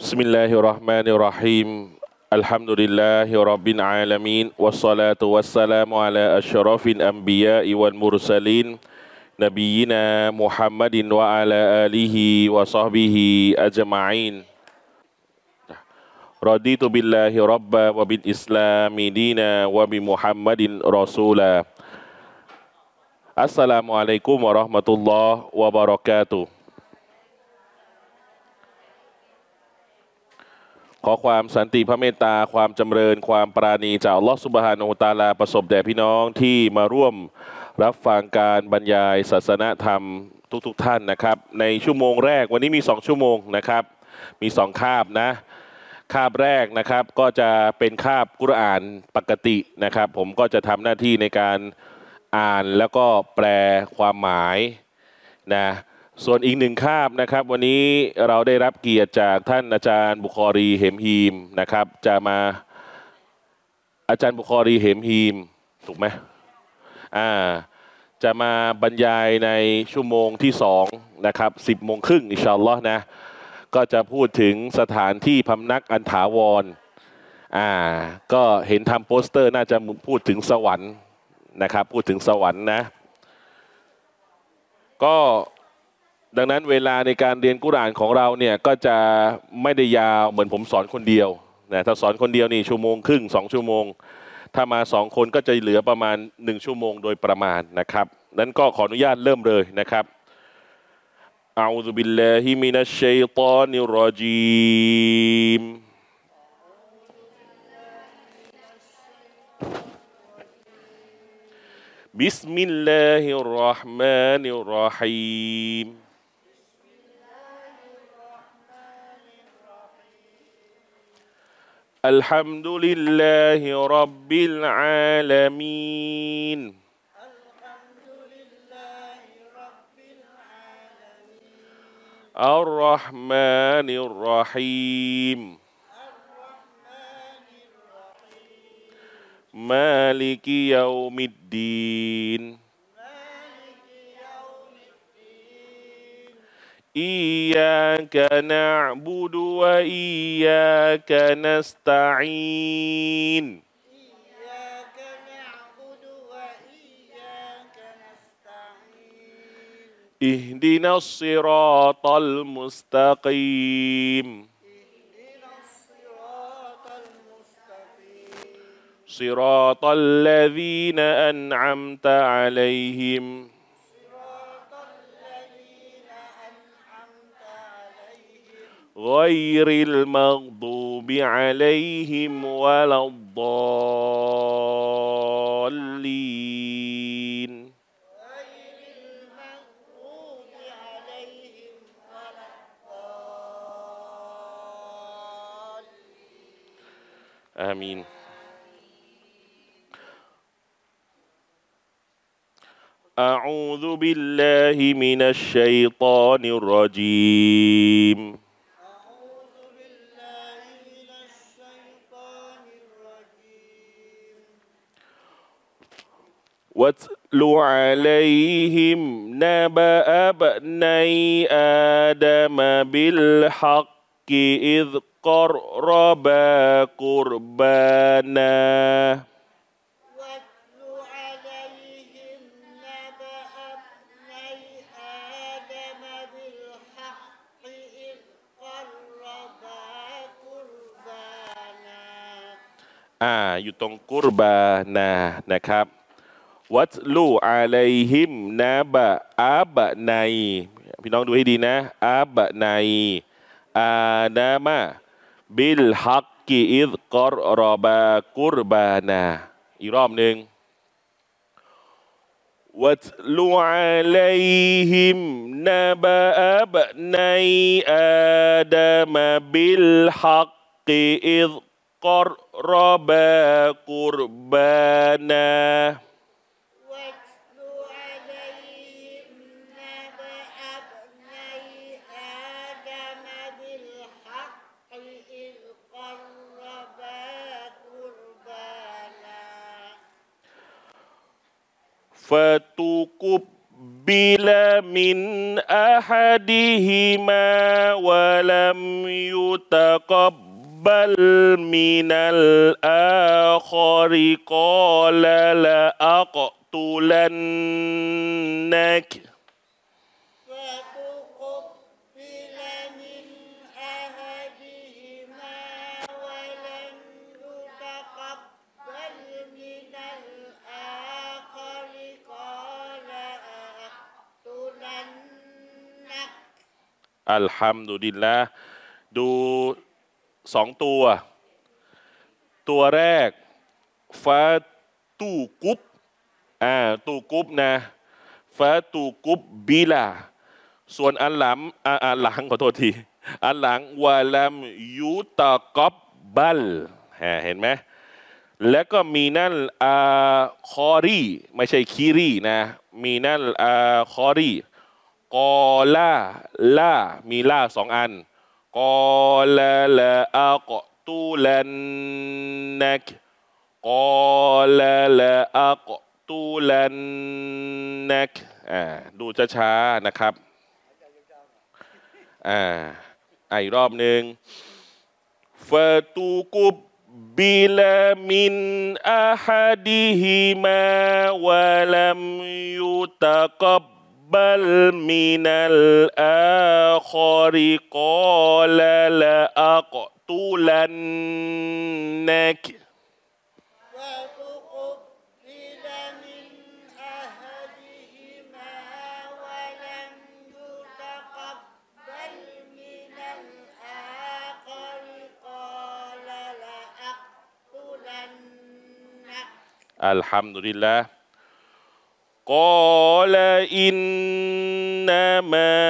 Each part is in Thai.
بسم الله الرحمن الرحيم الحمد لله رب العالمين والصلاة والسلام على أشرف الأنبياء والمرسلين نبينا محمد وعلى آله وصحبه أجمعين رضيت بالله ربا وبالإسلام دينا وبمحمد رسولا السلام عليكم ورحمة الله وبركاتهขอความสันติพระเมตตาความจำเริญความปราณีจากอัลลอฮฺซุบฮานะฮูวะตะอาลาประสบแด่พี่น้องที่มาร่วมรับฟังการบรรยายศาสนธรรมทุกท่านนะครับในชั่วโมงแรกวันนี้มี2ชั่วโมงนะครับมี2คาบนะคาบแรกนะครับก็จะเป็นคาบกุรอานปกตินะครับผมก็จะทำหน้าที่ในการอ่านแล้วก็แปลความหมายนะส่วนอีกหนึ่งคาบนะครับวันนี้เราได้รับเกียรติจากท่านอาจารย์บุคอรีเหมฮีมนะครับจะมาอาจารย์บุคอรีเหมฮีมถูกไหมจะมาบรรยายในชั่วโมงที่2นะครับ10 โมงครึ่งอินชาอัลลอฮ์นะก็จะพูดถึงสถานที่พำนักอันถาวรก็เห็นทำโปสเตอร์น่าจะพูดถึงสวรรค์นะครับพูดถึงสวรรค์นะก็ดังนั้นเวลาในการเรียนกุรอานของเราเนี่ยก็จะไม่ได้ยาวเหมือนผมสอนคนเดียวนะถ้าสอนคนเดียวนี่1 ชั่วโมงครึ่ง2 ชั่วโมงถ้ามา2 คนก็จะเหลือประมาณ1 ชั่วโมงโดยประมาณนะครับนั้นก็ขออนุญาตเริ่มเลยนะครับอาซุบิลลาฮิมินัชชัยฏอนิรรอญีมบิสมิลลาฮิรเราะห์มานิรเราะฮีมالحمد لله رب العالمين الرحمن الرحيم مالك يوم الدين إياك نعبد وإياك نستعين اهدنا الصراط المستقيم صراط الذين أنعمت عليهم غير المغضوب عليهم ولا الضالين آمين أعوذ بالله من الشيطان الرجيم واتل عليهم نبأ بني آدم بالحق إذ قربا قرباناอยู่ตรงกุรบานานะครับวัตลูอาลัยฮิมนะบะอาบะไนพี่น้องดูให้ดีนะอาบะไนอาดามะบิลฮักกีอิซกอรบะกุรบานาอีกรอบหนึ่งวัตลูอาลัยฮิมนะบะอาบะไนอาดามะบิลฮักกีอิซกอรบะกุรบานาفَتُقُبِّلَ قُبِلَ مِنْ أَحَدِهِمَا وَلَمْ يُتَقَبَّلْ مِنَ الْآخَرِ قَالَ لَأَقْتُلَنَّكَอัลฮัมดุลิลละดูสองตัวแรกฟาตูกุบตูกุบนะฟาตูกุบบิลาส่วนอันหลังขอโทษทีอันหลังวะลัมยูตะกอบบัลเห็นไหมแล้วก็มีนั่นอาคอรีไม่ใช่คีรีนะมีนั่นอาคอรีกอล่าล่ามีล่าสองอันกอละละอักตูลันนักกอละละอักตูลันนักดูช้าๆนะครับอีกรอบหนึ่งฟาตูกุบบิลามินอะฮัดิฮิมาวะลัมยุตะกับบลมินัลอาคอริกอลละอักตูลันนักอัลฮัมดุลิลลาห์กล่าวอินนัมา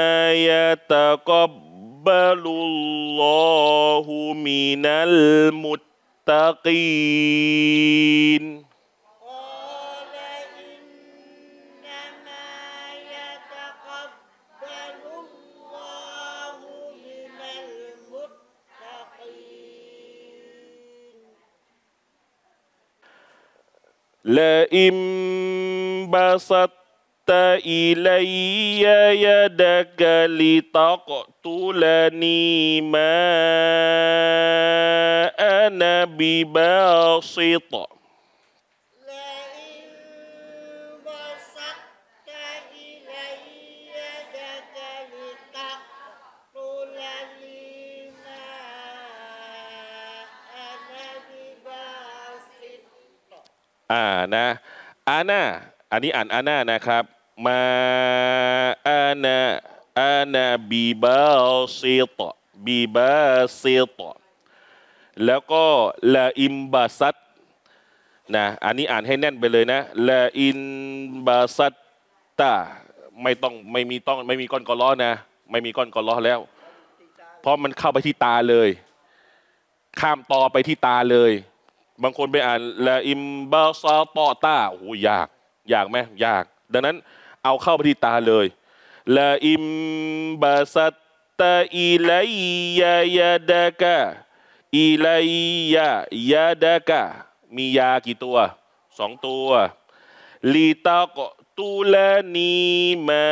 ยะตะกับบลุลลอฮุมินัลมุตตะกีนلئن بسطت إلي يدك لتقتلني ما أنا بباسطนะอาณาอันนี้อ่านอาณานะครับมาอาณาบีบาซิตแล้วก็ละอิมบาซัตนะอันนี้อ่านให้แน่นไปเลยนะละอินบาซัตตาไม่มีก้อนกอล้อนะไม่มีก้อนกอล้อแล้วเพราะมันเข้าไปที่ตาเลยข้ามต่อไปที่ตาเลยบางคนไปอ่านละอิมบาซาตอตาโอ้ยากยากไหมยากดังนั้นเอาเข้าไปที่ตาเลยละอิมบาซัตตาอิไลยายาดะกะอิไลยายาดะกะมียากี่ตัวสองตัวลีตากตูลานีมา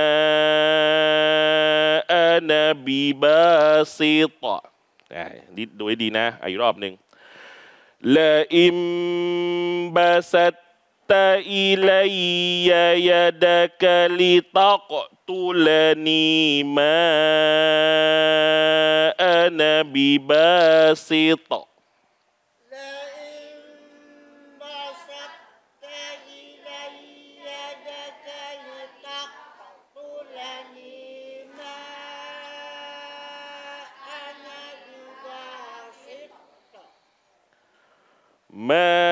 อานาบีบาซิตะดูให้ดีนะอีกรอบหนึ่งلئن بسطت إلي يدك لتقتلني ما أنا بباسط ما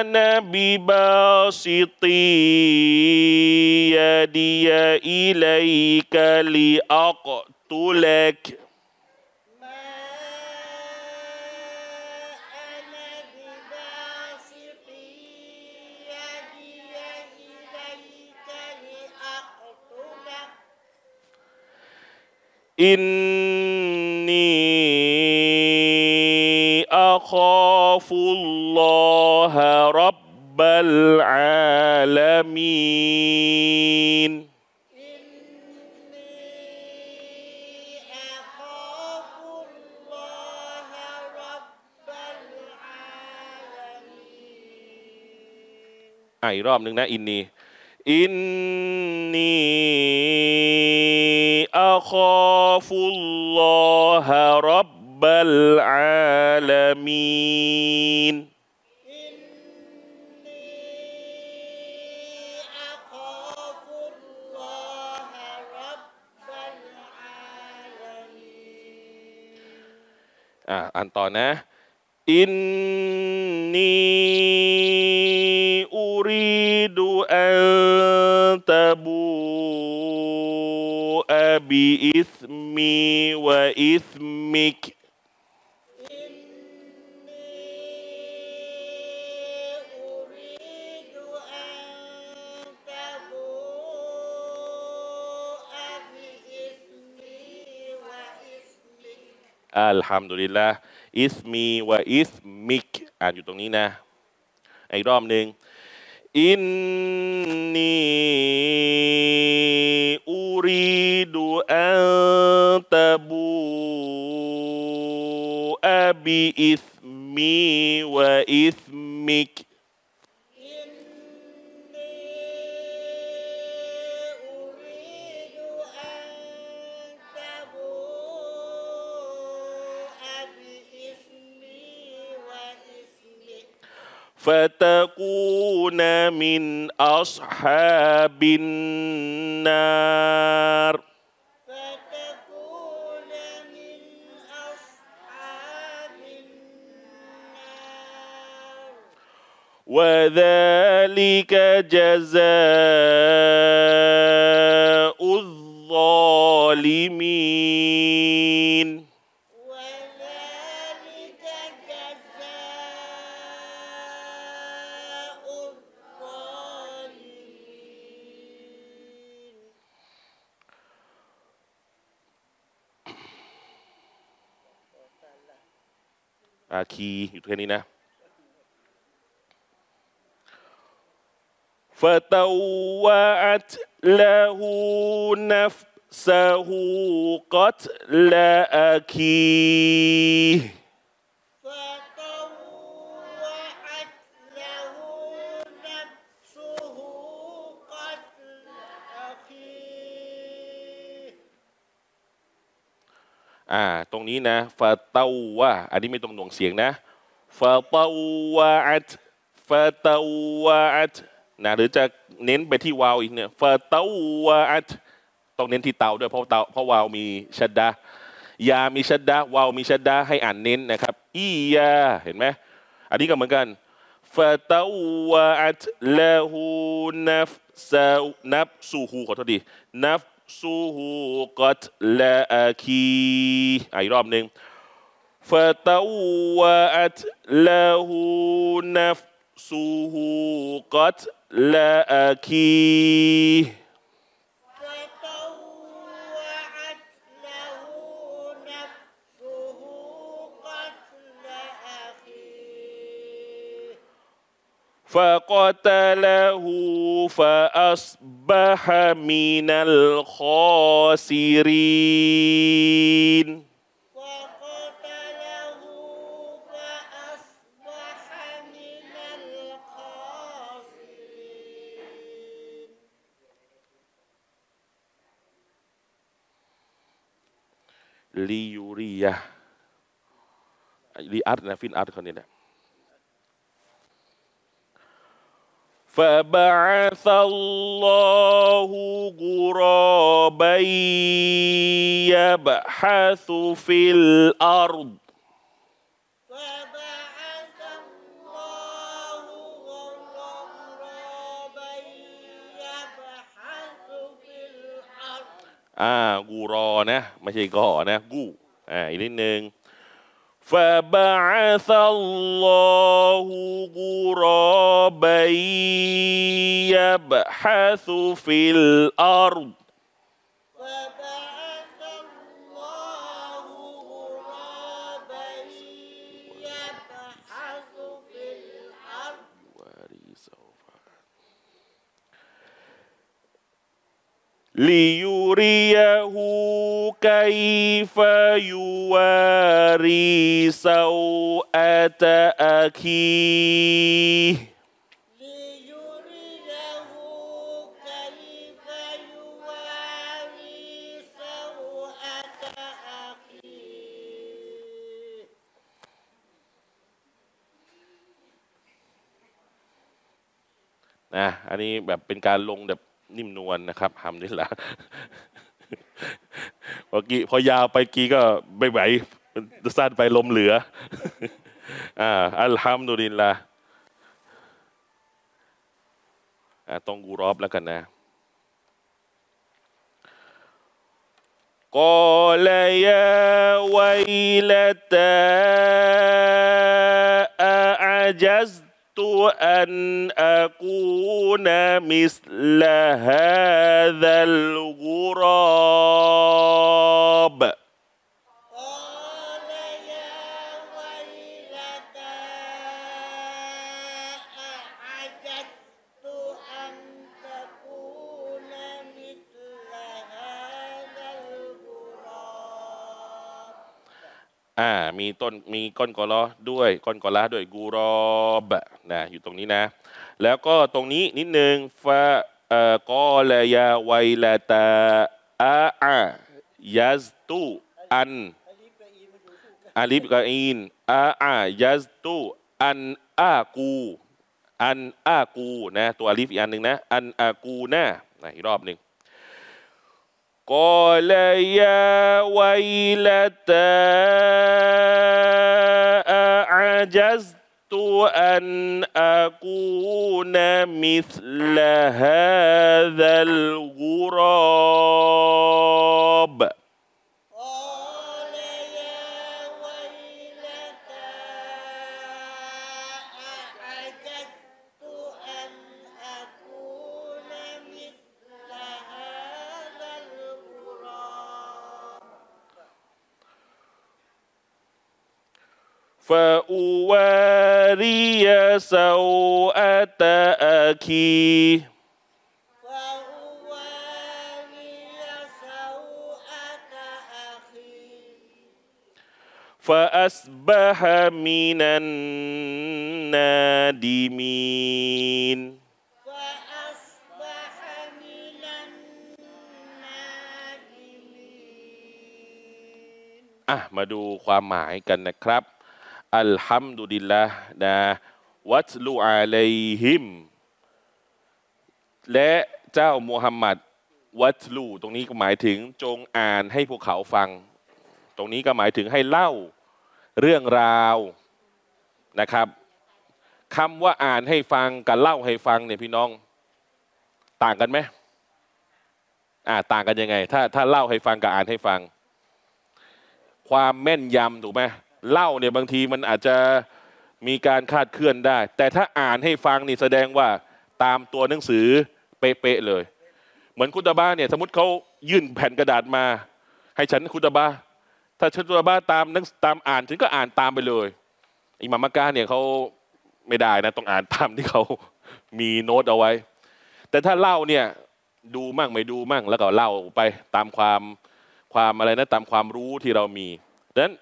أنا بباسط يدي إليك لأقتلك إني أخاف الله رب العالمين الرجيم إني أخاف الله رب العالمين อีกรอบหนึ่งนะอินนีอัคอฟุลลอฮะร็อบบัลอาลามีนอ่านต่อนะอินนีอูรีดูอันตะบูอะบิอิสมีวะอิสมิกอัลฮัมดุลิลละอิสมีวะอิสมิกอ่านอยู่ตรงนี้นะอีกรอบหนึ่งอินนีอูรีดูอันตะบูอะบิอิสมีวะอิสมิกفَتَكُونَ مِنْ أَصْحَابِ النَّارِ وَذَلِكَ جَزَاءُ الظَّالِمِينَอาคีอยู่แค่นี้นะฟะตาวะตละหูนัฟซะหูกัตละอาคีตรงนี้นะฟาตาวะอันนี้ไม่ต้องหน่วงเสียงนะฟาตาวะอัตฟาตาวะอัตนะหรือจะเน้นไปที่วาวอีกเนี่ยฟาตาวะอัตต้องเน้นที่เตาด้วยเพราะวาวมีชัดดายามีชัดดาวาวมีชัดดาให้อ่านเน้นนะครับอียาเห็นไหมอันนี้ก็เหมือนกันฟาตาวะอัตละหูนัฟซะนับซูฮูขอโทษดีนัฟซูฮูกัตลาอาคีอีกรอบหนึ่งฟะตาวะอัตลาหูนัฟซูฮูกัตลาอาคีفقتله فأصبح من الخاسرين فقتله فأصبح من الخاسرين ليوريه لأرض نفين أرض خنيلة فبعث الله غرابا يبحث في الأرضกูรอนะไม่ใช่ก่อนะกูอีกนิดนึงفبعث الله غرابا يبحث في الأرض فبعث الله غرابا يبحث في الأرض ลิยูริยะฮูกัยฟะยูวาริซาอัตอาคีนะอันนี้แบบเป็นการลงแบบนิ่มนวล นะครับทำนี่แหละเมื่อกี้พอยาวไปกี้ก็ไม่ไหวสั้นไปลมเหลืออัลฮัมดุลิลละต้องกูรอบแล้วกันนะกอลยาวัยละตาอาจัซأن أكون مثل هذا الغراب قال يا ويلتى أعجزت أن تكون مثل هذا الغراب มีต้นมีก้อนกอลอด้วยก้อนกอลาด้วยกูรอบนะอยู่ตรงนี้นะแล้วก็ตรงนี้นิดนึงฟะกอลยาวัยลาตาอายัสตุอันอาลิบกะอินอายัสตุอันอากูนะตัวอาลิฟอีกอันหนึ่งนะอันอากูนะอีกรอบหนึ่งกอลยาวัยลาตาอายัสأن أكون مثل هذا الغراب قال يا ويلتى أعجزت أن أكون مثل هذا الغراب فأواري سوءة أخي فأصبح من النادمينมาดูความหมายกันนะครับอัลฮัมดุลิลละห์นะวัตลูอาลัยฮิมและเจ้ามุฮัมมัดวัตลูตรงนี้ก็หมายถึงจงอ่านให้พวกเขาฟังตรงนี้ก็หมายถึงให้เล่าเรื่องราวนะครับคำว่าอ่านให้ฟังกับเล่าให้ฟังเนี่ยพี่น้องต่างกันไหมต่างกันยังไงถ้าเล่าให้ฟังกับอ่านให้ฟังความแม่นยำถูกไหมเล่าเนี่ยบางทีมันอาจจะมีการคาดเคลื่อนได้แต่ถ้าอ่านให้ฟังนี่แสดงว่าตามตัวหนังสือเป๊ะเลยเหมือนคุตบะห์เนี่ยสมมติเขายื่นแผ่นกระดาษมาให้ฉันคุตบะห์ถ้าฉันคุตบะห์ตามอ่านฉันก็อ่านตามไปเลยอิหม่ามมักกะฮ์เนี่ยเขาไม่ได้นะต้องอ่านตามที่เขามีโน้ตเอาไว้แต่ถ้าเล่าเนี่ยดูมั่งไม่ดูมั่งแล้วก็เล่าไปตามความอะไรนะตามความรู้ที่เรามีดังนั้น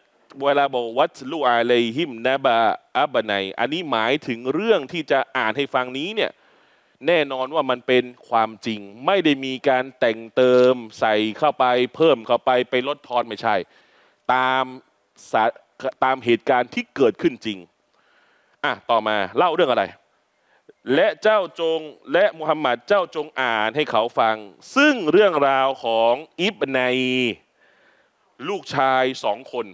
เวลาบอกวัตลูอาลัยฮิมนะบะอับะไนอันนี้หมายถึงเรื่องที่จะอ่านให้ฟังนี้เนี่ยแน่นอนว่ามันเป็นความจริงไม่ได้มีการแต่งเติมใส่เข้าไปเพิ่มเข้าไปลดทอนไม่ใช่ตามเหตุการณ์ที่เกิดขึ้นจริงต่อมาเล่าเรื่องอะไรและเจ้าจงและมุฮัมมัดเจ้าจงอ่านให้เขาฟังซึ่งเรื่องราวของอิบนัยลูกชายสองคน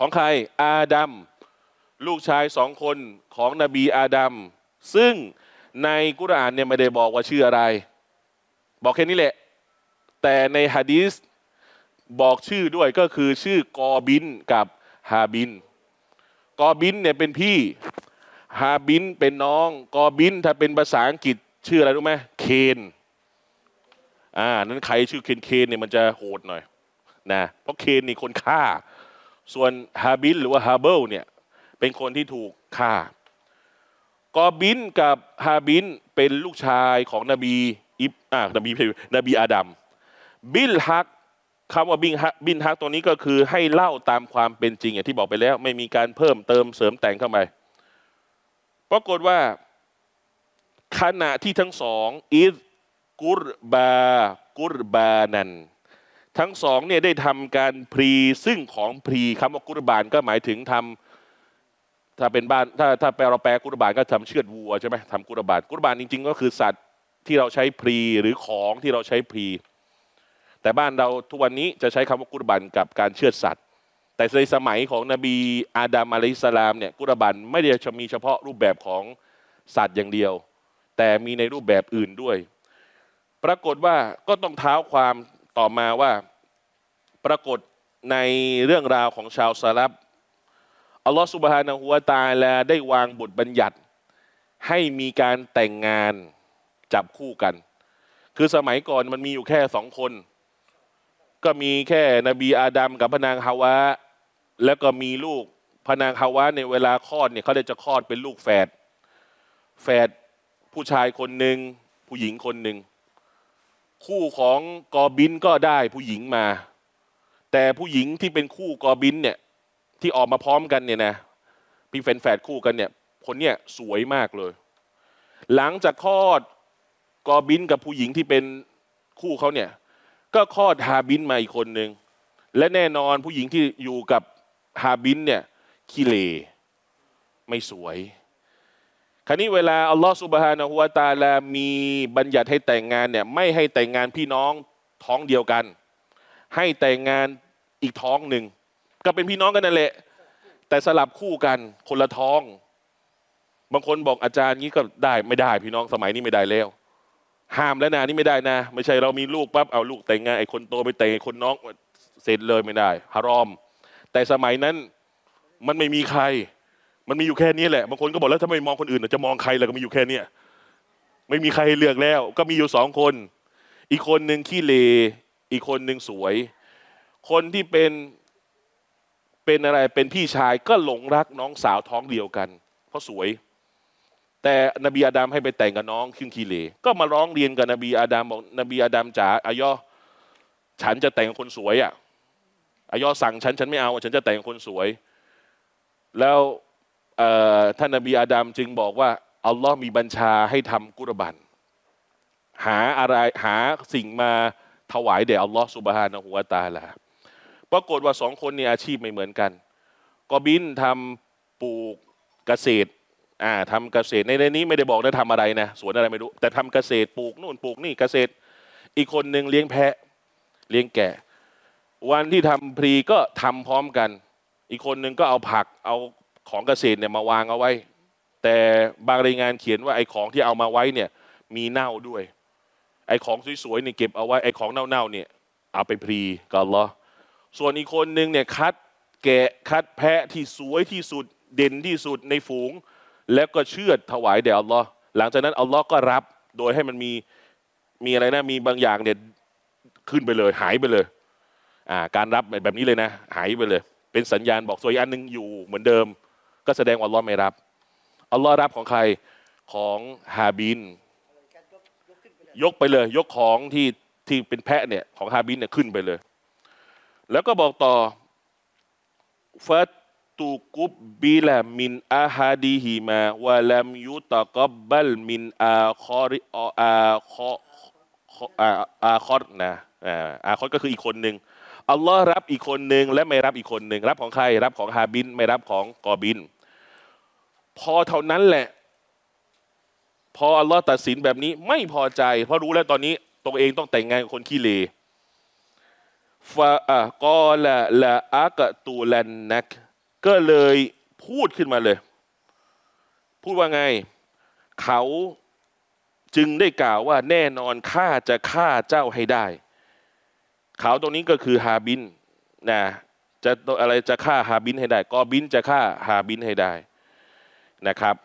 ของใครอาดัมลูกชายสองคนของนบีอาดัมซึ่งในกุรอานเนี่ยไม่ได้บอกว่าชื่ออะไรบอกแค่นี้แหละแต่ในหะดีษบอกชื่อด้วยก็คือชื่อกอบินกับฮาบินกอบินเนี่ยเป็นพี่ฮาบินเป็นน้องกอบินถ้าเป็นภาษาอังกฤษชื่ออะไรรู้ไหมเคนนั้นใครชื่อเคนเนี่ยมันจะโหดหน่อยนะเพราะเคนนี่คนฆ่าส่วนฮาบิลหรือว่าฮาเบิลเนี่ยเป็นคนที่ถูกฆ่ากอบินกับฮาบินเป็นลูกชายของนบี นบีอาดัมบิลฮักคำว่าบินฮักตัวนี้ก็คือให้เล่าตามความเป็นจริงอย่างที่บอกไปแล้วไม่มีการเพิ่มเติมเสริมแต่งเข้าไปปรากฏว่าขณะที่ทั้งสองอิซกุรบานันทั้งสองเนี่ยได้ทำการพรีซึ่งของพรีคำว่ากุรบานก็หมายถึงทำถ้าเป็นบ้านถ้าแปลเราแปลกุรบานก็ทำเชือดวัวใช่ไหมทำกุรบานจริงๆก็คือสัตว์ที่เราใช้พรีหรือของที่เราใช้พรีแต่บ้านเราทุกวันนี้จะใช้คำว่ากุรบานกับการเชือดสัตว์แต่ในสมัยของนบีอาดัมอะลัยฮิสลามเนี่ยกุรบานไม่ได้มีเฉพาะรูปแบบของสัตว์อย่างเดียวแต่มีในรูปแบบอื่นด้วยปรากฏว่าก็ต้องเท้าความต่อมาว่าปรากฏในเรื่องราวของชาวซะลัฟอัลลอฮฺซุบฮานะฮูวะตะอาลาได้วางบทบัญญัติให้มีการแต่งงานจับคู่กันคือสมัยก่อนมันมีอยู่แค่สองคนก็มีแค่นบีอาดัมกับพระนางฮาวาแล้วก็มีลูกพระนางฮาวาในเวลาคลอดเนี่ยเขาจะคลอดเป็นลูกแฝดผู้ชายคนหนึ่งผู้หญิงคนหนึ่งคู่ของกอบินก็ได้ผู้หญิงมาแต่ผู้หญิงที่เป็นคู่กอบินเนี่ยที่ออกมาพร้อมกันเนี่ยนะพี่แฝดคู่กันเนี่ยคนเนี่ยสวยมากเลยหลังจากคลอดกอบินกับผู้หญิงที่เป็นคู่เขาเนี่ยก็คลอดฮาบินมาอีกคนหนึ่งและแน่นอนผู้หญิงที่อยู่กับฮาบินเนี่ยขี้เหร่ไม่สวยคราวนี้เวลาอัลลอฮฺซุบฮานะฮูวะตะอาลามีบัญญัติให้แต่งงานเนี่ยไม่ให้แต่งงานพี่น้องท้องเดียวกันให้แต่งงานอีกท้องหนึ่งก็เป็นพี่น้องกันนั่นแหละแต่สลับคู่กันคนละท้องบางคนบอกอาจารย์นี้ก็ได้ไม่ได้พี่น้องสมัยนี้ไม่ได้แล้วห้ามแล้วนะนี่ไม่ได้นะไม่ใช่เรามีลูกปั๊บเอาลูกแต่งงานไอ้คนโตไปแต่งไอ้คนน้องเสร็จเลยไม่ได้ฮารอมแต่สมัยนั้นมันไม่มีใครมันมีอยู่แค่นี้แหละบางคนก็บอกแล้วถ้าไม่มองคนอื่นจะมองใครล่ะก็มีอยู่แค่นี้ไม่มีใครเลือกแล้วก็มีอยู่สองคนอีกคนหนึ่งขี้เลอีกคนหนึ่งสวยคนที่เป็นอะไรเป็นพี่ชายก็หลงรักน้องสาวท้องเดียวกันเพราะสวยแต่นบีอาดัมให้ไปแต่งกับน้องขึ้นขี้เลก็มาร้องเรียนกับนบีอาดัมบอกนบีอาดัมจ๋าอายอฉันจะแต่งกับคนสวยอายอสั่งฉันไม่เอาฉันจะแต่งกับคนสวยแล้วท่านนบีอาดัมจึงบอกว่าอัลลอฮ์มีบัญชาให้ทำกุรบันหาสิ่งมาถวายแด่อัลลอฮ์ซุบฮานะฮูวะตะอาลาปรากฏว่าสองคนเนี่ยอาชีพไม่เหมือนกันกอบินทำปลูกเกษตรทำเกษตรในนี้ไม่ได้บอกนะทำอะไรนะสวนอะไรไม่รู้แต่ทำเกษตรปลูกนู่นปลูกนี่เกษตรอีกคนหนึ่งเลี้ยงแพะเลี้ยงแกะวันที่ทำพรีก็ทำพร้อมกันอีกคนหนึ่งก็เอาผักเอาของเกษตรเนี่ยมาวางเอาไว้แต่บางรายงานเขียนว่าไอ้ของที่เอามาไว้เนี่ยมีเน่าด้วยไอ้ของสวยๆเนี่ยเก็บเอาไว้ไอ้ของเน่าๆเนี่ยเอาไปพรีกับอัลลอฮ์ส่วนอีกคนนึงเนี่ยคัดแกะคัดแพะที่สวยที่สุดเด่นที่สุดในฝูงแล้วก็เชือดถวายแด่อัลลอฮ์หลังจากนั้นอัลลอฮ์ก็รับโดยให้มันมีอะไรนะมีบางอย่างเนี่ยขึ้นไปเลยหายไปเลยการรับแบบนี้เลยนะหายไปเลยเป็นสัญญาณบอกส่วนอีกอันนึงอยู่เหมือนเดิมก็แสดงว่าอัลลอฮ์ไม่รับอัลลอฮ์รับของใครของฮาบินยกไปเลยยกของที่เป็นแพะเนี่ยของฮาบินเนี่ยขึ้นไปเลยแล้วก็บอกต่อฟัตตูกุบบิลามินอาฮาดีฮิมาวะลัมยุตะกับบัลมินอาคอรนะอาคอรก็คืออีกคนหนึ่งอัลลอฮ์รับอีกคนหนึ่งและไม่รับอีกคนหนึ่งรับของใครรับของฮาบินไม่รับของกอบินพอเท่านั้นแหละพออัลลอฮ์ตัดสินแบบนี้ไม่พอใจเพราะรู้แล้วตอนนี้ตัวเองต้องแต่งงานกับคนขี้เลฟะกอละอักตูลันนักก็เลยพูดขึ้นมาเลยพูดว่าไงเขาจึงได้กล่าวว่าแน่นอนข้าจะฆ่าเจ้าให้ได้เขาตรงนี้ก็คือฮาบินนะจะอะไรจะฆ่าฮาบินให้ได้กอบินจะฆ่าฮาบินให้ได้นะครับ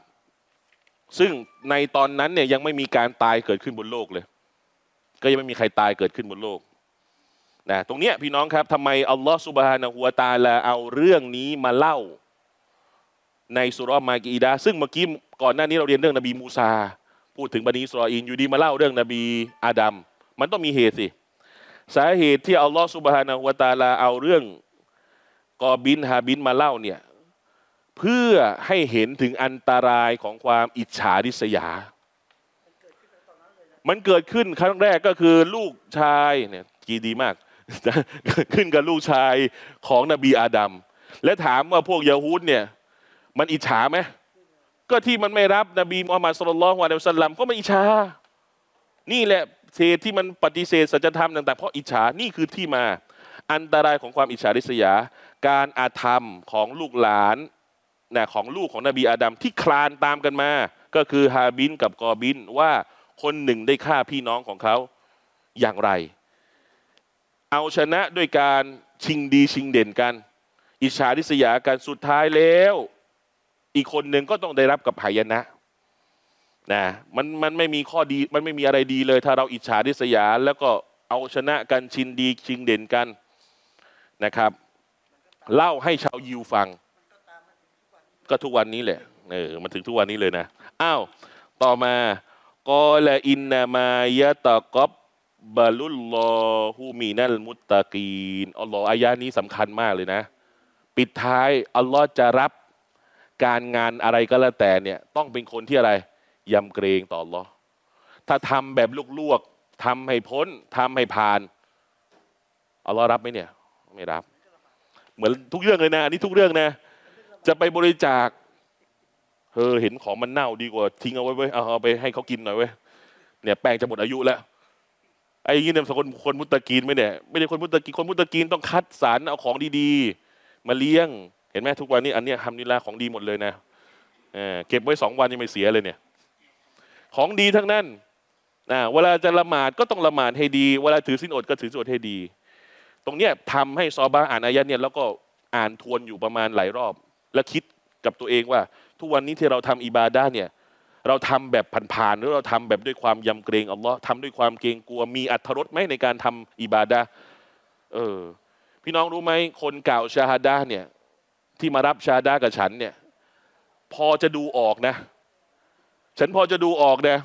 ซึ่งในตอนนั้นเนี่ยยังไม่มีการตายเกิดขึ้นบนโลกเลยก็ยังไม่มีใครตายเกิดขึ้นบนโลกนะตรงเนี้ยพี่น้องครับทำไมอัลลอฮฺซุบฮานะฮูวะตะอาลาเอาเรื่องนี้มาเล่าในสุเราะห์มากีดะห์ซึ่งเมื่อกี้ก่อนหน้านี้เราเรียนเรื่องนบีมูซา พูดถึงบันิอิสรออีลอยู่ดีมาเล่าเรื่องนบีอาดัมมันต้องมีเหตุสิสาเหตุที่อัลลอฮฺซุบฮานะฮูวะตะอาลาเอาเรื่องกอบินฮาบินมาเล่าเนี่ยเพื่อให้เห็นถึงอันตรายของความอิจฉาริษยามันเกิดขึ้นครั้งแรกก็คือลูกชายเนี่ยกีดีมากขึ้นกับลูกชายของนบีอาดัมและถามว่าพวกยะฮูดเนี่ยมันอิจฉาไหมก็ที่มันไม่รับนบีมุฮัมมัดศ็อลลัลลอฮุอะลัยฮิวะซัลลัมก็ไม่อิจฉานี่แหละเหตุที่มันปฏิเสธสัจธรรมต่างๆเพราะอิจฉานี่คือที่มาอันตรายของความอิจฉาริษยาการอาธรรมของลูกหลานนะของลูกของนบีอาดัมที่คลานตามกันมาก็คือฮาบินกับกอบินว่าคนหนึ่งได้ฆ่าพี่น้องของเขาอย่างไรเอาชนะด้วยการชิงดีชิงเด่นกันอิจฉาริษยากันสุดท้ายแล้วอีกคนหนึ่งก็ต้องได้รับกับหายนะนะมันไม่มีข้อดีมันไม่มีอะไรดีเลยถ้าเราอิจฉาริษยาแล้วก็เอาชนะกันชิงดีชิงเด่นกันนะครับเล่าให้ชาวยิวฟังก็ทุกวันนี้แหละมันถึงทุกวันนี้เลยนะอ้าวต่อมากอลาอินนามายะตะกอบบาลุลลอฮูมีนัลมุตตะกีนอัลลอฮฺอายะนี้สำคัญมากเลยนะปิดท้ายอัลลอฮฺจะรับการงานอะไรก็แล้วแต่เนี่ยต้องเป็นคนที่อะไรยำเกรงต่ออัลลอฮฺถ้าทำแบบลวกๆทำให้พ้นทำให้ผ่านอัลลอฮฺรับไหมเนี่ยไม่รับเหมือนทุกเรื่องเลยนะอันนี้ทุกเรื่องนะจะไปบริจาคเห็นของมันเน่าดีกว่าทิ้งเอาไว้เว้ยเอาไปให้เขากินหน่อยเว้ยเนี่ยแป้งจะหมดอายุแล้วไอ้ยี่เนี่ยคนมุตตะกีนไหมเนี่ยไม่ได้คนมุตตะกีนคนมุตตะกีนต้องคัดสรรเอาของดีๆมาเลี้ยงเห็นไหมทุกวันนี้อันเนี้ยทำนิลาของดีหมดเลยนะเก็บไว้2 วันยังไม่เสียเลยเนี่ยของดีทั้งนั้นเวลาจะละหมาดก็ต้องละหมาดให้ดีเวลาถือศีลอดก็ถือศีลอดให้ดีตรงเนี้ยทำให้ซอฮาบะห์อ่านอายะเนี่ยแล้วก็อ่านทวนอยู่ประมาณหลายรอบและคิดกับตัวเองว่าทุกวันนี้ที่เราทำอิบาดะห์เนี่ยเราทำแบบผ่านๆหรือเราทำแบบด้วยความยำเกรงอัลลอฮ์ทำด้วยความเกรงกลัวมีอรรถรสไหมในการทำอิบาดะห์พี่น้องรู้ไหมคนกล่าวชาฮาดะห์เนี่ยที่มารับชาฮาดะห์กับฉันเนี่ยพอจะดูออกนะฉันพอจะดูออกนะ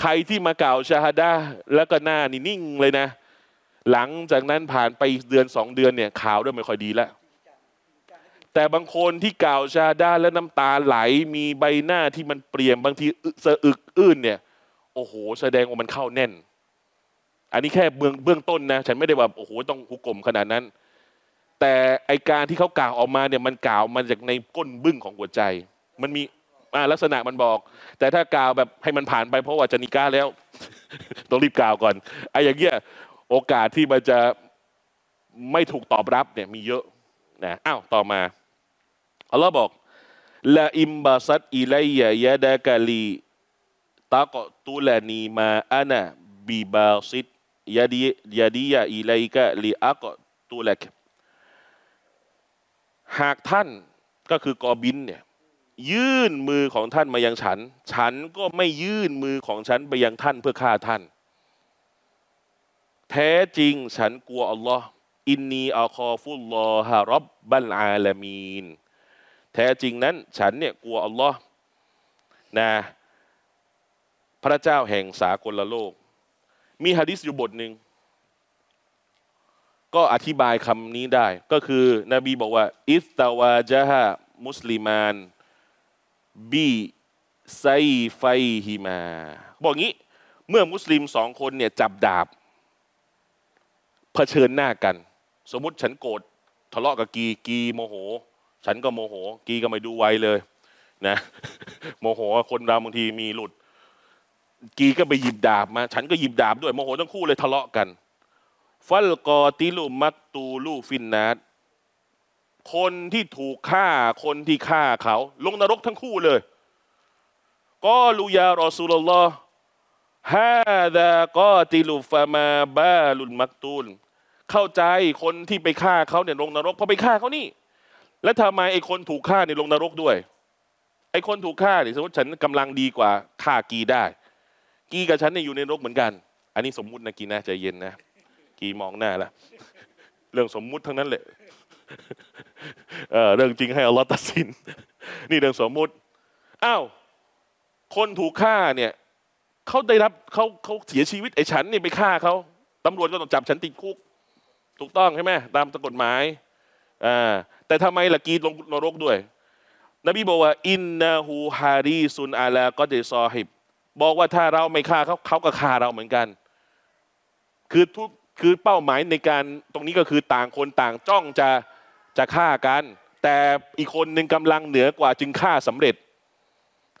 ใครที่มากล่าวชาฮาดะห์แล้วก็หน้านิ่งเลยนะหลังจากนั้นผ่านไปอีก1-2 เดือนเนี่ยข่าวเริ่มไม่ค่อยดีแล้วแต่บางคนที่กล่าวชาดาและน้ำตาไหลมีใบหน้าที่มันเปลี่ยนบางทีสะอึกอื้นเนี่ยโอ้โหแสดงว่ามันเข้าแน่นอันนี้แค่เบื้องต้นนะฉันไม่ได้ว่าโอ้โหต้องหุกกลมขนาดนั้นแต่ไอการที่เขากล่าวออกมาเนี่ยมันกล่าวมาจากในก้นบึ้งของหัวใจมันมีลักษณะมันบอกแต่ถ้ากล่าวแบบให้มันผ่านไปเพราะว่าจะนิก้าแล้ว ต้องรีบกล่าวก่อนไออย่างเงี้ยโอกาสที่มันจะไม่ถูกตอบรับเนี่ยมีเยอะนะอ้าวต่อมาอัลลอฮ์บอกละอิมบาซัดอิไลยะดะกะลีตะกอตุลานีมาอานะบิบาซิดยะดียะอิไลกะลีอักตุลักหากท่านก็คือกอบินเนี่ยยื่นมือของท่านมายังฉันฉันก็ไม่ยื่นมือของฉันไปยังท่านเพื่อฆ่าท่านแท้จริงฉันกลัวอัลลอฮ์อินนีอัลคอฟุลลอฮะร็อบบัลอาลามีนแท้จริงนั้นฉันเนี่ยกลัวอัลลอฮ์นะพระเจ้าแห่งสากลโลกมีหะดีษอยู่บทหนึ่งก็อธิบายคำนี้ได้ก็คือนบีบอกว่าอิสตาวาจาฮะมุสลิมานบีไซไฟฮิมาบอกงี้เมื่อมุสลิม2 คนเนี่ยจับดาบเผชิญหน้ากันสมมุติฉันโกรธทะเลาะกับกีโมโหฉันก็โมโหกีก็ไม่ดูไวเลยนะโมโหคนเราบางทีมีหลุดกีก็ไปหยิบดาบมาฉันก็หยิบดาบด้วยโมโหทั้งคู่เลยทะเลาะกันฟัลกอติลุมักตูลูฟินนัสคนที่ถูกฆ่าคนที่ฆ่าเขาลงนรกทั้งคู่เลยก็ลูยารอซูลุลลอฮ์ฮาดากอติลุฟามาบาลุนมักตูลเข้าใจคนที่ไปฆ่าเขาเนี่ยลงนรกเพราะไปฆ่าเขานี่แล้วทำไมไอ้คนถูกฆ่าเนี่ยลงนรกด้วยไอ้คนถูกฆ่าเนี่ยสมมติฉันกำลังดีกว่าฆ่ากีได้กีกับฉันเนี่ยอยู่ในนรกเหมือนกันอันนี้สมมุตินะกีนะใจเย็นนะกีมองหน้าละเรื่องสมมุติทั้งนั้นแหละเรื่องจริงให้อัลลอฮ์ตัดสินนี่เรื่องสมมุติอ้าวคนถูกฆ่าเนี่ย เขาได้รับเขาเสียชีวิตไอ้ฉันนี่ไปฆ่าเขาตำรวจก็ต้องจับฉันติดคุกถูกต้องใช่ไหมตามกฎหมายแต่ทำไมล่ะกรีดลงนรกด้วยนบีบอกว่าอินนาหูฮารีซุนอาลาก็เดซอฮิบบอกว่าถ้าเราไม่ฆ่าเขาก็ฆ่าเราเหมือนกันคือเป้าหมายในการตรงนี้ก็คือต่างคนต่างจ้องจะฆ่ากันแต่อีกคนหนึ่งกำลังเหนือกว่าจึงฆ่าสำเร็จ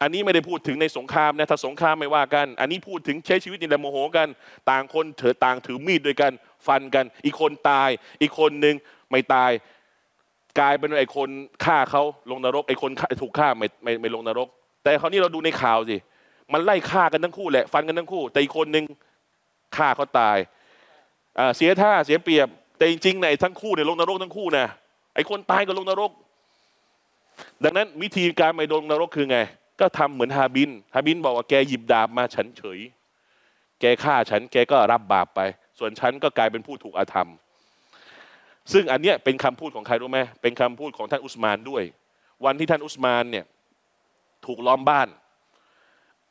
อันนี้ไม่ได้พูดถึงในสงครามนะถ้าสงครามไม่ว่ากันอันนี้พูดถึงใช้ชีวิตในละโมโหกันต่างคนเถอะต่างถือมีดด้วยกันฟันกันอีกคนตายอีกคนหนึ่งไม่ตายกลายเป็นไอ้คนฆ่าเขาลงนรกไอ้คนถูกฆ่าไม่ลงนรกแต่คราวนี้เราดูในข่าวสิมันไล่ฆ่ากันทั้งคู่แหละฟันกันทั้งคู่แต่อีกคนหนึ่งฆ่าเขาตายเสียท่าเสียเปรียบแต่จริงๆในทั้งคู่เนี่ยลงนรกทั้งคู่นะไอ้คนตายก็ลงนรกดังนั้นวิธีการไม่ลงนรกคือไงก็ทำเหมือนฮาบินบอกว่าแกหยิบดาบมาฉันเฉยแกฆ่าฉันแกก็รับบาปไปส่วนฉันก็กลายเป็นผู้ถูกอาธรรมซึ่งอันเนี้ยเป็นคำพูดของใครรู้ไหมเป็นคำพูดของท่านอุสมานด้วยวันที่ท่านอุสมานเนี่ยถูกล้อมบ้าน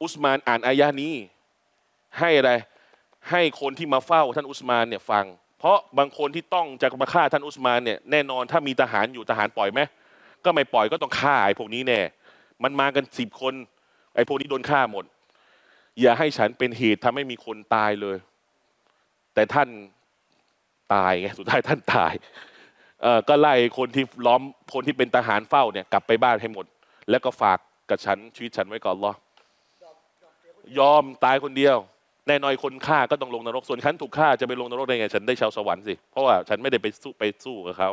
อุสมานอ่านอายะนี้ให้อะไรให้คนที่มาเฝ้าท่านอุสมานเนี่ยฟังเพราะบางคนที่ต้องจะมาฆ่าท่านอุสมานเนี่ยแน่นอนถ้ามีทหารอยู่ทหารปล่อยไหมก็ไม่ปล่อยก็ต้องฆ่าไอ้พวกนี้แน่มันมากัน10 คนไอ้พวกนี้โดนฆ่าหมดอย่าให้ฉันเป็นเหตุทำให้มีคนตายเลยแต่ท่านตายไงสุดท้ายท่านตายก็ไล่คนที่ล้อมคนที่เป็นทหารเฝ้าเนี่ยกลับไปบ้านให้หมดแล้วก็ฝากกับฉันชีวิตฉันไว้ก่อนหรอยอมตายคนเดียวแน่นอนคนฆ่าก็ต้องลงนรกส่วนฉันถูกฆ่าจะไปลงนรกได้ไงฉันได้ชาวสวรรค์สิเพราะว่าฉันไม่ได้ไปสู้กับเขา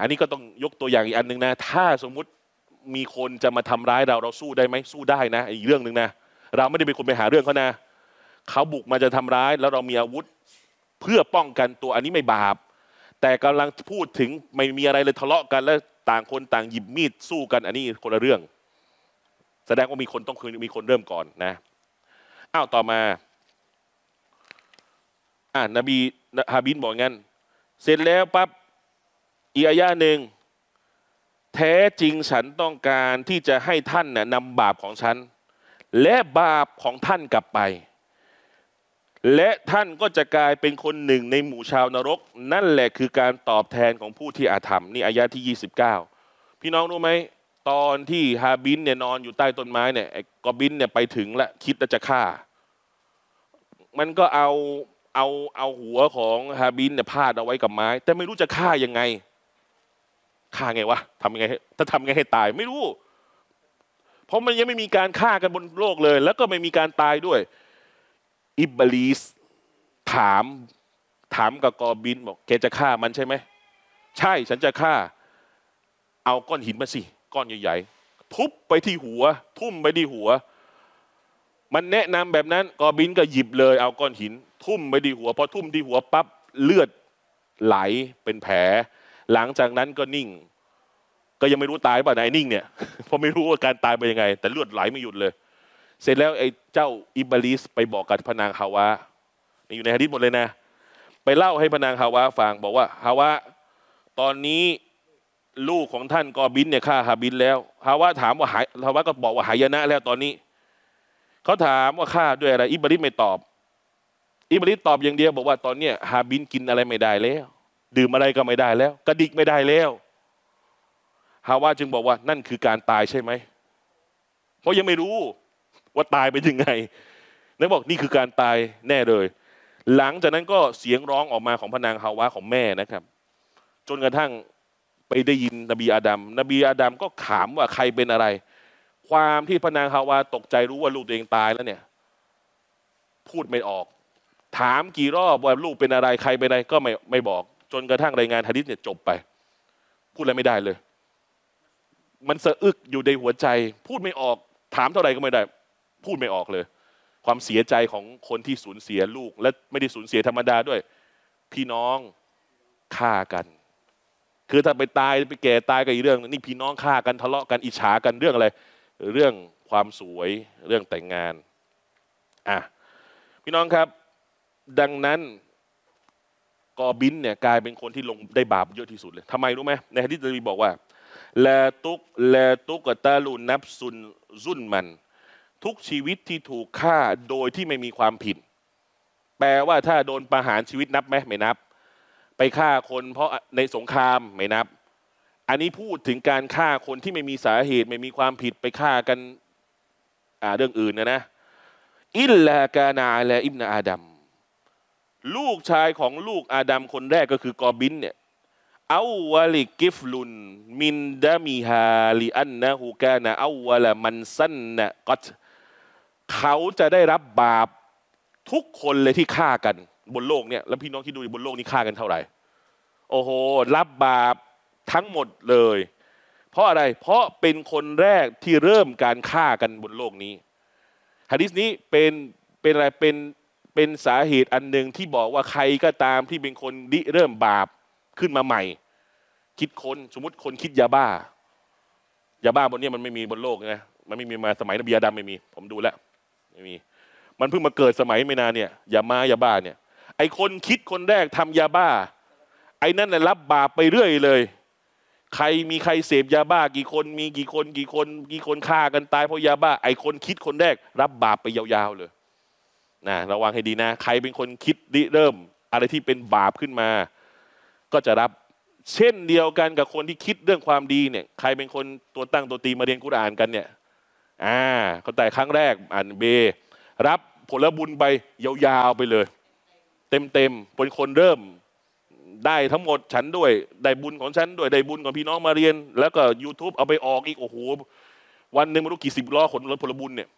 อันนี้ก็ต้องยกตัวอย่างอีกอันหนึ่งนะถ้าสมมุติมีคนจะมาทำร้ายเราสู้ได้ไหมสู้ได้นะอีกเรื่องหนึ่งนะเราไม่ได้เป็นคนไปหาเรื่องเขานะเขาบุกมาจะทำร้ายแล้วเรามีอาวุธเพื่อป้องกันตัวอันนี้ไม่บาปแต่กำลังพูดถึงไม่มีอะไรเลยทะเลาะกันแล้วต่างคนต่างหยิบมีดสู้กันอันนี้คนละเรื่องแสดงว่ามีคนต้องมีคนเริ่มก่อนนะอ้าวต่อมานบีฮาบินบอกงั้นเสร็จแล้วปั๊บอีกอายะหนึ่งแท้จริงฉันต้องการที่จะให้ท่านนำบาปของฉันและบาปของท่านกลับไปและท่านก็จะกลายเป็นคนหนึ่งในหมู่ชาวนรกนั่นแหละคือการตอบแทนของผู้ที่อาธรรมนี่อายะที่ 29พี่น้องรู้ไหมตอนที่ฮาบินเนี่ยนอนอยู่ใต้ต้นไม้เนี่ยไอ้กอบินเนี่ยไปถึงและคิดจะฆ่ามันก็เอาหัวของฮาบินเนี่ยพาดเอาไว้กับไม้แต่ไม่รู้จะฆ่ายังไงฆ่าไงวะทำยังไงถ้าทำไงให้ตายไม่รู้เพราะมันยังไม่มีการฆ่ากันบนโลกเลยแล้วก็ไม่มีการตายด้วยอิบลีสถามกับกอบินบอกแกจะฆ่ามันใช่ไหมใช่ฉันจะฆ่าเอาก้อนหินมาสิก้อนใหญ่ๆทุบไปที่หัวทุ่มไปที่หัวมันแนะนำแบบนั้นกอบินก็หยิบเลยเอาก้อนหินทุ่มไปที่หัวพอทุ่มที่หัวปั๊บเลือดไหลเป็นแผลหลังจากนั้นก็นิ่งก็ยังไม่รู้ตายป่ะนายนิ่งเนี่ยเพราะไม่รู้ว่าการตายเป็นยังไงแต่เลือดไหลไม่หยุดเลยเสร็จแล้วไอ้เจ้าอิบลิสไปบอกกับพนางฮาวานี่อยู่ในหะดีษหมดเลยนะไปเล่าให้พนางฮาวาฟังบอกว่าฮาวาตอนนี้ลูกของท่านกอบินเนี่ยฆ่าฮาบินแล้วฮาวาถามว่าหายฮาวาก็บอกว่าหายนะแล้วตอนนี้เขาถามว่าฆ่าด้วยอะไรอิบลิสไม่ตอบอิบลิสตอบอย่างเดียวบอกว่าตอนเนี้ยฮาบินกินอะไรไม่ได้แล้วดื่มอะไรก็ไม่ได้แล้วกระดิกไม่ได้แล้วฮาวาจึงบอกว่านั่นคือการตายใช่ไหมเพราะยังไม่รู้ว่าตายไปยังไงนั่นบอกนี่คือการตายแน่เลยหลังจากนั้นก็เสียงร้องออกมาของพนางฮาวาของแม่นะครับจนกระทั่งไปได้ยินนบีอาดัมก็ถามว่าใครเป็นอะไรความที่พนางฮาวาตกใจรู้ว่าลูกตัวเองตายแล้วเนี่ยพูดไม่ออกถามกี่รอบว่าลูกเป็นอะไรใครเป็นอะไรก็ไม่บอกจนกระทั่งรายงานหะดีษเนี่ยจบไปพูดอะไรไม่ได้เลยมันสะอึกอยู่ในหัวใจพูดไม่ออกถามเท่าไหร่ก็ไม่ได้พูดไม่ออกเลยความเสียใจของคนที่สูญเสียลูกและไม่ได้สูญเสียธรรมดาด้วยพี่น้องฆ่ากันคือถ้าไปตายไปแก่ตายกันอีกเรื่องนี่พี่น้องฆ่ากันทะเลาะกันอิจฉากันเรื่องอะไรเรื่องความสวยเรื่องแต่งงานพี่น้องครับดังนั้นกอบินเนี่ยกลายเป็นคนที่ลงได้บาปเยอะที่สุดเลยทำไมรู้ไหมในหะดีษนบีบอกว่าลาตุกตะลุนับซุนซุนมัน ทุกชีวิตที่ถูกฆ่าโดยที่ไม่มีความผิดแปลว่าถ้าโดนประหารชีวิตนับไหมไม่นับไปฆ่าคนเพราะในสงครามไม่นับอันนี้พูดถึงการฆ่าคนที่ไม่มีสาเหตุไม่มีความผิดไปฆ่ากันเรื่องอื่นนะอิลลากานาและอิบนาอาดัมลูกชายของลูกอาดัมคนแรกก็คือกอบินเนี่ยอาวะลิกิฟลุนมินดามิฮาลิอันนะฮูกานะอาวะละมันซันนะกัตเขาจะได้รับบาปทุกคนเลยที่ฆ่ากันบนโลกเนี่ยแล้วพี่น้องที่ดูอยู่บนโลกนี้ฆ่ากันเท่าไหร่โอ้โหรับบาปทั้งหมดเลยเพราะอะไรเพราะเป็นคนแรกที่เริ่มการฆ่ากันบนโลกนี้หะดีษนี้เป็นอะไรเป็นสาเหตุอันหนึ่งที่บอกว่าใครก็ตามที่เป็นคนริเริ่มบาปขึ้นมาใหม่คิดคนสมมติคนคิดยาบ้าบนนี้มันไม่มีบนโลกนะมันไม่มีมาสมัยนบีอาดัมไม่มีผมดูแล้วไม่มีมันเพิ่งมาเกิดสมัยไม่นานเนี่ยยาบ้าเนี่ยไอคนคิดคนแรกทำยาบ้าไอนั่นแหละรับบาปไปเรื่อยเลยใครเสพยาบ้ากี่คนมีกี่คนฆ่ากันตายเพราะยาบ้าไอคนคิดคนแรกรับบาปไปยาวๆเลยนะระวังให้ดีนะใครเป็นคนคิดริเริ่มอะไรที่เป็นบาปขึ้นมาก็จะรับเช่นเดียวกันกับคนที่คิดเรื่องความดีเนี่ยใครเป็นคนตัวตั้งตัวตีมาเรียนกุรอานกันเนี่ยคนแต่ครั้งแรกอ่านเบรับผลบุญไปยาวๆไปเลยเต็มเป็นคนเริ่มได้ทั้งหมดฉันด้วยได้บุญของฉันด้วยได้บุญของพี่น้องมาเรียนแล้วก็ YouTube เอาไปออกอีกโอ้โหวันหนึ่งไม่รู้กี่สิบล้อขนรถผลบุญเนี่ย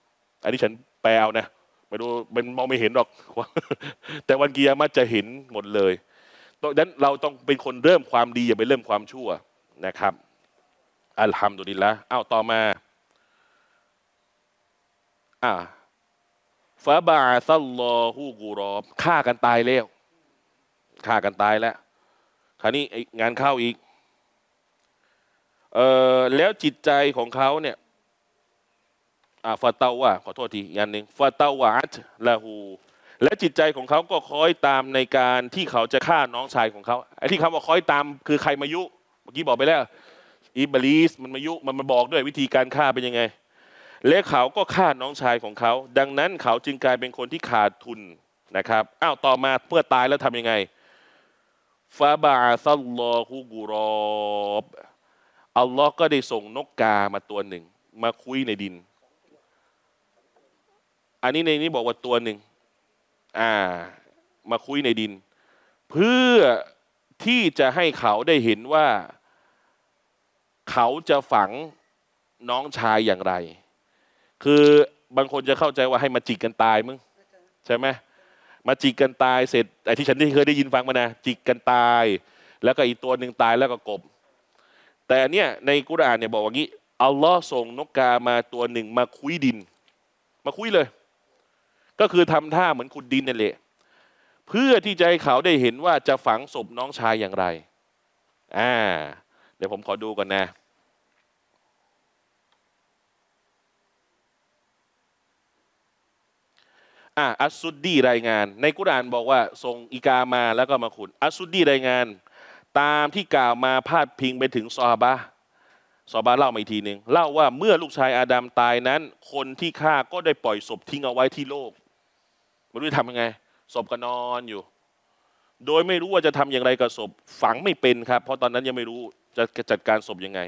อันนี้ฉันแปลเอานะไม่รู้มันมองไม่เห็นหรอกแต่วันกิยามะฮ์จะเห็นหมดเลยดังนั้นเราต้องเป็นคนเริ่มความดีอย่าไปเริ่มความชั่วนะครับอัลฮัมดุลิลละห์อ้าวต่อมาฟาบาซัลลอฮูกุรอบฆ่ากันตายแล้วคราวนี้งานเข้าอีกแล้วจิตใจของเขาเนี่ยฟาเตาวะขอโทษทีงานหนึ่งฟาเตาวะอัตละฮูและจิตใจของเขาก็คอยตามในการที่เขาจะฆ่าน้องชายของเขาไอ้ที่คำว่าคอยตามคือใครมายุเมื่อกี้บอกไปแล้วอิบลิสมันมายุมันมาบอกด้วยวิธีการฆ่าเป็นยังไงและเขาก็ฆ่าน้องชายของเขาดังนั้นเขาจึงกลายเป็นคนที่ขาดทุนนะครับอ้าวต่อมาเพื่อตายแล้วทำยังไงฟาบาซัลลอฮูกุรอบอัลลอฮ์ก็ได้ส่งนกกามาตัวหนึ่งมาคุยในดินอันนี้ในนี้บอกว่าตัวหนึ่งมาคุยในดินเพื่อที่จะให้เขาได้เห็นว่าเขาจะฝังน้องชายอย่างไรคือบางคนจะเข้าใจว่าให้มาจิกกันตายมึงใช่ไหมมาจิกกันตายเสร็จไอ้ที่ฉันที่เคยได้ยินฟังมานะจิกกันตายแล้วก็อีกตัวหนึ่งตายแล้วก็กบแต่เนี่ยในกุรอานเนี่ยบอกว่างี้อัลลอฮ์ส่งนกกามาตัวหนึ่งมาคุยดินมาคุยเลยก็คือทำท่าเหมือนขุดดินนั่นแหละเพื่อที่จะให้เขาได้เห็นว่าจะฝังศพน้องชายอย่างไรเดี๋ยวผมขอดูก่อนนะอัสซุดดีรายงานในกุรอานบอกว่าส่งอีกามาแล้วก็มาขุดอัสซุดดีรายงานตามที่กล่าวมาพาดพิงไปถึงซอฮาบะเล่ามาอีกทีหนึ่งเล่าว่าเมื่อลูกชายอาดัมตายนั้นคนที่ฆ่าก็ได้ปล่อยศพทิ้งเอาไว้ที่โลกไม่รู้จะทำยังไงศพก็นอนอยู่โดยไม่รู้ว่าจะทำอย่างไรกับศพฝังไม่เป็นครับเพราะตอนนั้นยังไม่รู้จะจัดการศพยังไง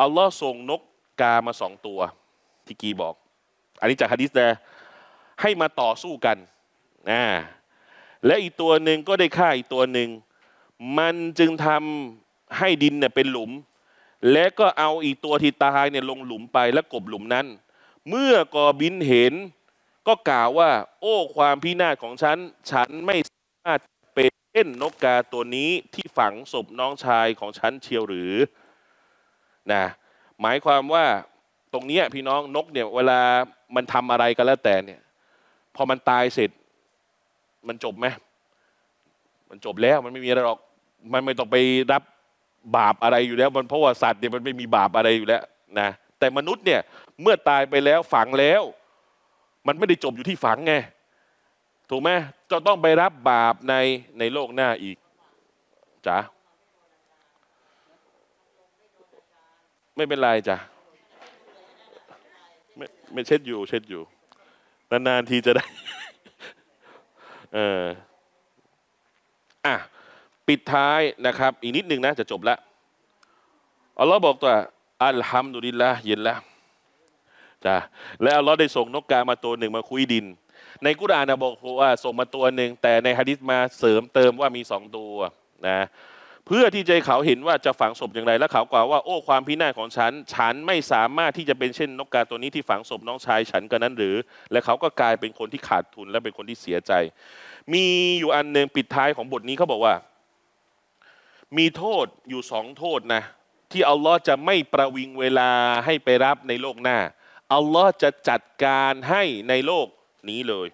อัลลอฮ์ส่งนกกามาสองตัวที่กีบอกอันนี้จากหะดีษนะให้มาต่อสู้กันและอีกตัวหนึ่งก็ได้ฆ่าอีกตัวหนึ่งมันจึงทำให้ดินเนี่ยเป็นหลุมและก็เอาอีกตัวที่ตายเนี่ยลงหลุมไปและกบหลุมนั้นเมื่อกอบินเห็นก็กล่าวว่าโอ้ความพินาศของฉันไม่สามารถเป็นเช่นนกกาตัวนี้ที่ฝังศพน้องชายของฉันเชียวหรือนะหมายความว่าตรงนี้พี่น้องนกเนี่ยเวลามันทำอะไรก็แล้วแต่เนี่ยพอมันตายเสร็จมันจบไหมมันจบแล้วมันไม่มีอะไรหรอกมันไม่ต้องไปรับบาปอะไรอยู่แล้วมันเพราะว่าสัตว์เนี่ยมันไม่มีบาปอะไรอยู่แล้วนะแต่มนุษย์เนี่ยเมื่อตายไปแล้วฝังแล้วมันไม่ได้จบอยู่ที่ฝังไงถูกไหมจะต้องไปรับบาปในโลกหน้าอีกจ้ะไม่เป็นไรจ้ะ ไม่เช็ดอยู่นานๆทีจะได้ปิดท้ายนะครับอีกนิดนึงนะจะจบละอัลลอฮ์บอกว่าอัลฮัมดุลิลละเย็นละจ้ะแล้วอัลลอฮ์ได้ส่งนกกามาตัวหนึ่งมาคุยดินในกุรอานนะบอกว่าส่งมาตัวหนึ่งแต่ในหะดีษมาเสริมเติมว่ามีสองตัวนะเพื่อที่ใจเขาเห็นว่าจะฝังศพอย่างไรและเขากล่าวว่าโอ้ความพินาศของฉันไม่สามารถที่จะเป็นเช่นนกกาตัวนี้ที่ฝังศพน้องชายฉันกันนั้นหรือและเขาก็กลายเป็นคนที่ขาดทุนและเป็นคนที่เสียใจมีอยู่อันหนึ่งปิดท้ายของบทนี้เขาบอกว่ามีโทษอยู่สองโทษนะที่อัลลอฮ์จะไม่ประวิงเวลาให้ไปรับในโลกหน้าอัลลอฮ์จะจัดการให้ในโลกนี้เลย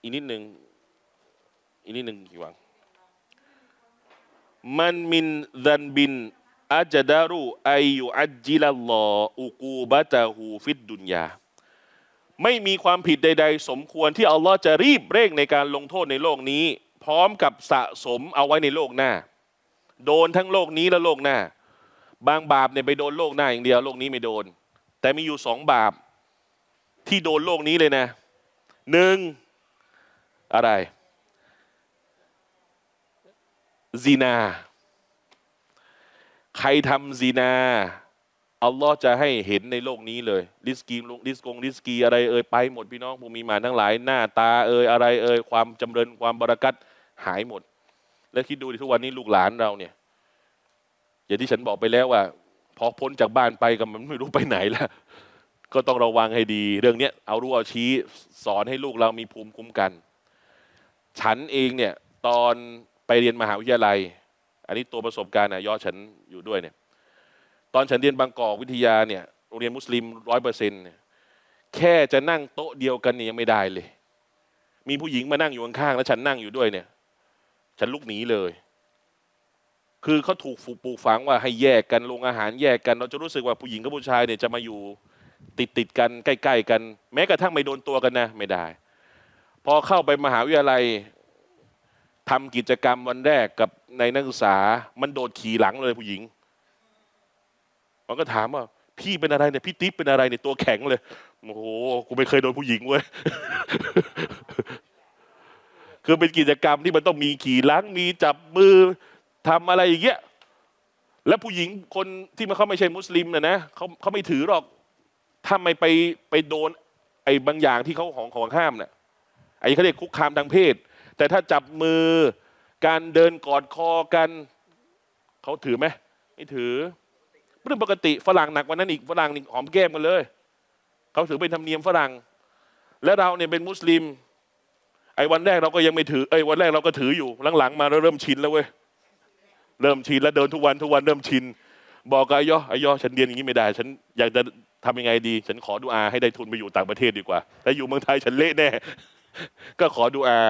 อีกนิดหนึ่งกี่วันมันมินดันบินอาจดารุอายุอัจจิลัลลออุกูบะตะฮูฟิดดุนยาไม่มีความผิดใดๆสมควรที่อัลลอฮ์จะรีบเร่งในการลงโทษในโลกนี้พร้อมกับสะสมเอาไว้ในโลกหน้าโดนทั้งโลกนี้และโลกหน้าบางบาปเนี่ยไปโดนโลกหน้าอย่างเดียวโลกนี้ไม่โดนแต่มีอยู่สองบาปที่โดนโลกนี้เลยนะหนึ่งอะไรซีนาใครทำซีนาอัลลอฮ์จะให้เห็นในโลกนี้เลยริสกีอะไรเอ่ยไปหมดพี่น้องผู้มีมานทั้งหลายหน้าตาเอ่ยอะไรเอ่ยความจำเริญความบรารักัตหายหมดแล้วคิดดูดิทุกวันนี้ลูกหลานเราเนี่ยอย่างที่ฉันบอกไปแล้วว่าพอพ้นจากบ้านไปก็มันไม่รู้ไปไหนแล้วก็ต้องระวังให้ดีเรื่องนี้เอารู้เอาชี้สอนให้ลูกเรามีภูมิคุ้มกันฉันเองเนี่ยตอนไปเรียนมหาวิทยาลัยอันนี้ตัวประสบการณ์นะย้อนฉันอยู่ด้วยเนี่ยตอนฉันเรียนบางกอกวิทยาเนี่ยโรงเรียนมุสลิม 100% แค่จะนั่งโต๊ะเดียวกันเนี่ยยังไม่ได้เลยมีผู้หญิงมานั่งอยู่ข้างๆแล้วฉันนั่งอยู่ด้วยเนี่ยฉันลุกหนีเลยคือเขาถูกปลูกฝังว่าให้แยกกันโรงอาหารแยกกันเราจะรู้สึกว่าผู้หญิงกับผู้ชายเนี่ยจะมาอยู่ติดกันใกล้ๆกันแม้กระทั่งไม่โดนตัวกันนะไม่ได้พอเข้าไปมหาวิทยาลัยทำกิจกรรมวันแรกกับในนักศึกษามันโดดขี่หลังเลยผู้หญิงมันก็ถามว่าพี่เป็นอะไรเนี่ยพี่ติ๊บเป็นอะไรเนี่ยตัวแข็งเลยโอ้โหกูไม่เคยโดนผู้หญิงเว้ย คือเป็นกิจกรรมที่มันต้องมีขี่หลังมีจับมือทำอะไรอย่างเงี้ยและผู้หญิงคนที่มันเขาไม่ใช่มุสลิมนะเขาไม่ถือหรอกถ้าไม่ไปโดนไอ้บางอย่างที่เขาของห้ามเนี่ยไอ้เขาเรียกคุกคามทางเพศแต่ถ้าจับมือการเดินกอดคอกันเขาถือไหมไม่ถือเรื่องปกติฝรั่งหนักกว่านั้นอีกฝรั่งหอมแก้มกันเลยเขาถือเป็นธรรมเนียมฝรั่งและเราเนี่ยเป็นมุสลิมไอ้วันแรกเราก็ยังไม่ถือไอ้วันแรกเราก็ถืออยู่หลังๆมาเริ่มชินแล้วเว้ยเริ่มชินแล้วเดินทุกวันเริ่มชินบอกกับไอ้ย่อฉันเรียนอย่างนี้ไม่ได้ฉันอยากจะทำยังไงดีฉันขอดุอาให้ได้ทุนไปอยู่ต่างประเทศดีกว่าแต่อยู่เมืองไทยฉันเละแน่ก็ขอดุอา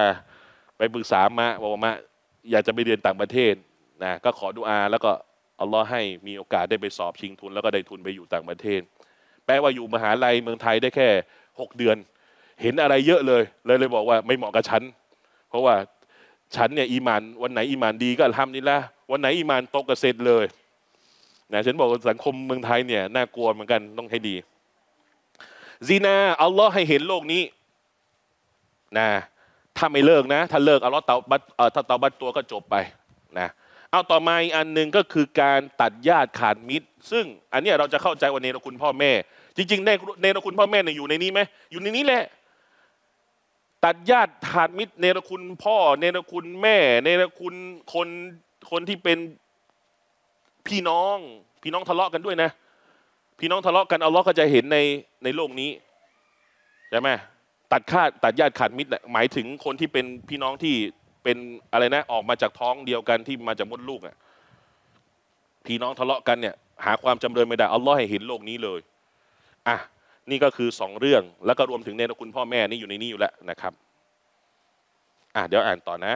ไปปรึกษามะบอกว่ามะอยากจะไปเรียนต่างประเทศนะก็ขอดุอาแล้วก็อัลลอฮ์ให้มีโอกาสได้ไปสอบชิงทุนแล้วก็ได้ทุนไปอยู่ต่างประเทศแปลว่าอยู่มหาลัยเมืองไทยได้แค่6 เดือนเห็นอะไรเยอะเลยบอกว่าไม่เหมาะกับฉันเพราะว่าฉันเนี่ยอีหม่านวันไหนอีหม่านดีก็อัลฮัมดุลิลละห์วันไหนอีหม่านตกกระเซ็นเลยนะฉันบอกสังคมเมืองไทยเนี่ยน่ากลัวเหมือนกันต้องให้ดีซีนาอัลลอฮ์ให้เห็นโลกนี้นะถ้าไม่เลิกนะถ้าเลิกอัลลอฮ์เตาบัตตัวก็จบไปนะเอาต่อมาอีกอันหนึ่งก็คือการตัดญาติขาดมิตรซึ่งอันนี้เราจะเข้าใจว่าเนรคุณพ่อแม่จริงๆเนรคุณพ่อแม่เนี่ยอยู่ในนี้ไหมอยู่ในนี้แหละตัดญาติขาดมิตรเนรคุณพ่อเนรคุณแม่เนรคุณคนที่เป็นพี่น้องทะเลาะกันด้วยนะพี่น้องทะเลาะกันอัลลอฮ์ก็จะเห็นในโลกนี้ใช่ไหมตัดญาติขาดมิตรหมายถึงคนที่เป็นพี่น้องที่เป็นอะไรนะออกมาจากท้องเดียวกันที่มาจากมดลูกอ่ะพี่น้องทะเลาะกันเนี่ยหาความจำเริญไม่ได้อัลลอฮ์ให้เห็นโลกนี้เลยอ่ะนี่ก็คือ2เรื่องแล้วก็รวมถึงเนรคุณพ่อแม่นี่อยู่ในนี้อยู่แล้วนะครับอ่ะเดี๋ยวอ่านต่อนะ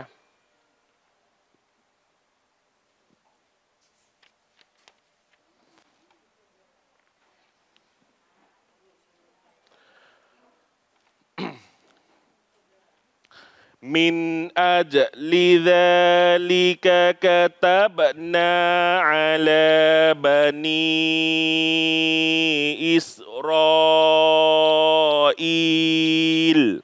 من أجل ذلك كتبنا على بني إسرائيل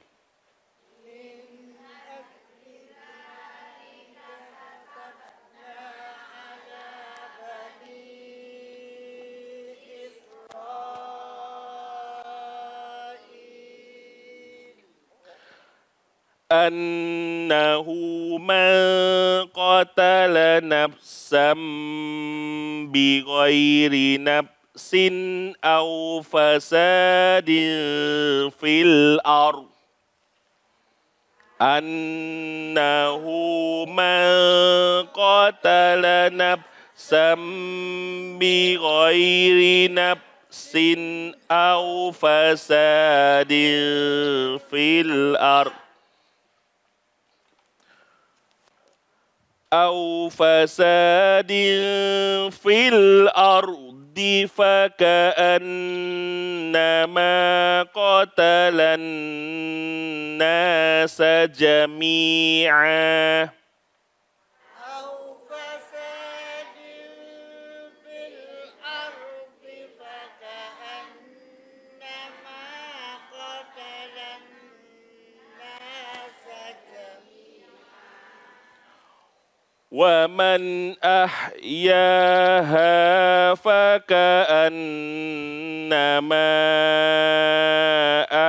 أنه من قتل نفسا بغير نفس أو فساد في الأرض أنه من قتل نفسا بغير نفس أو فساد في الأرض أو فساد في الأرض فكأنما قتل الناس جميعا أو فساد في الأرض فكأنما قتل الناس ومن أحياها فكأنما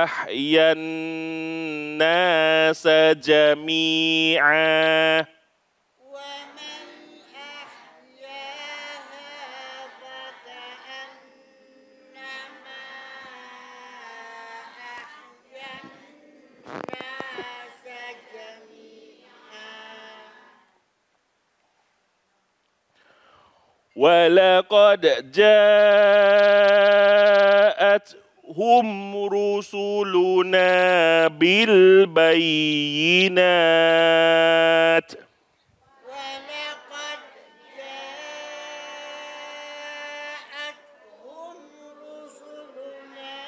أحيا الناس جميعا ومن أحياها فكأنما أحيا الناس جميعا ولقد جاءتهم رسلنا بالبينات ولقد جاءتهم رسلنا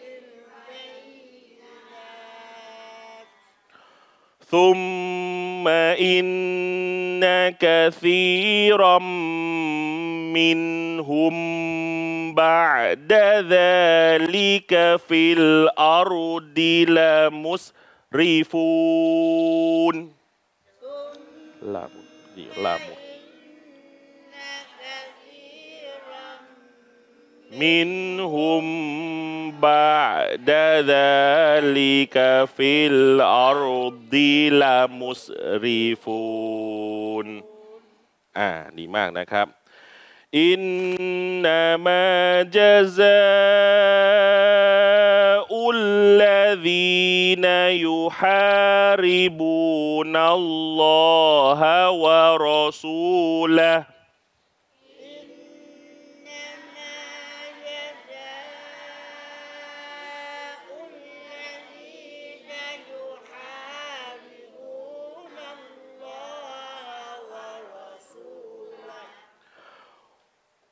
بالبينات ثم إن كثيرا منهم بعد ذلك في الأرض لمسرفون منهم بعد ذلك في الأرض لمسرفون ดีมากนะครับอินนามาจะซาอุลลาดีนยุฮาริบูนัลลอฮะวะรอซูละ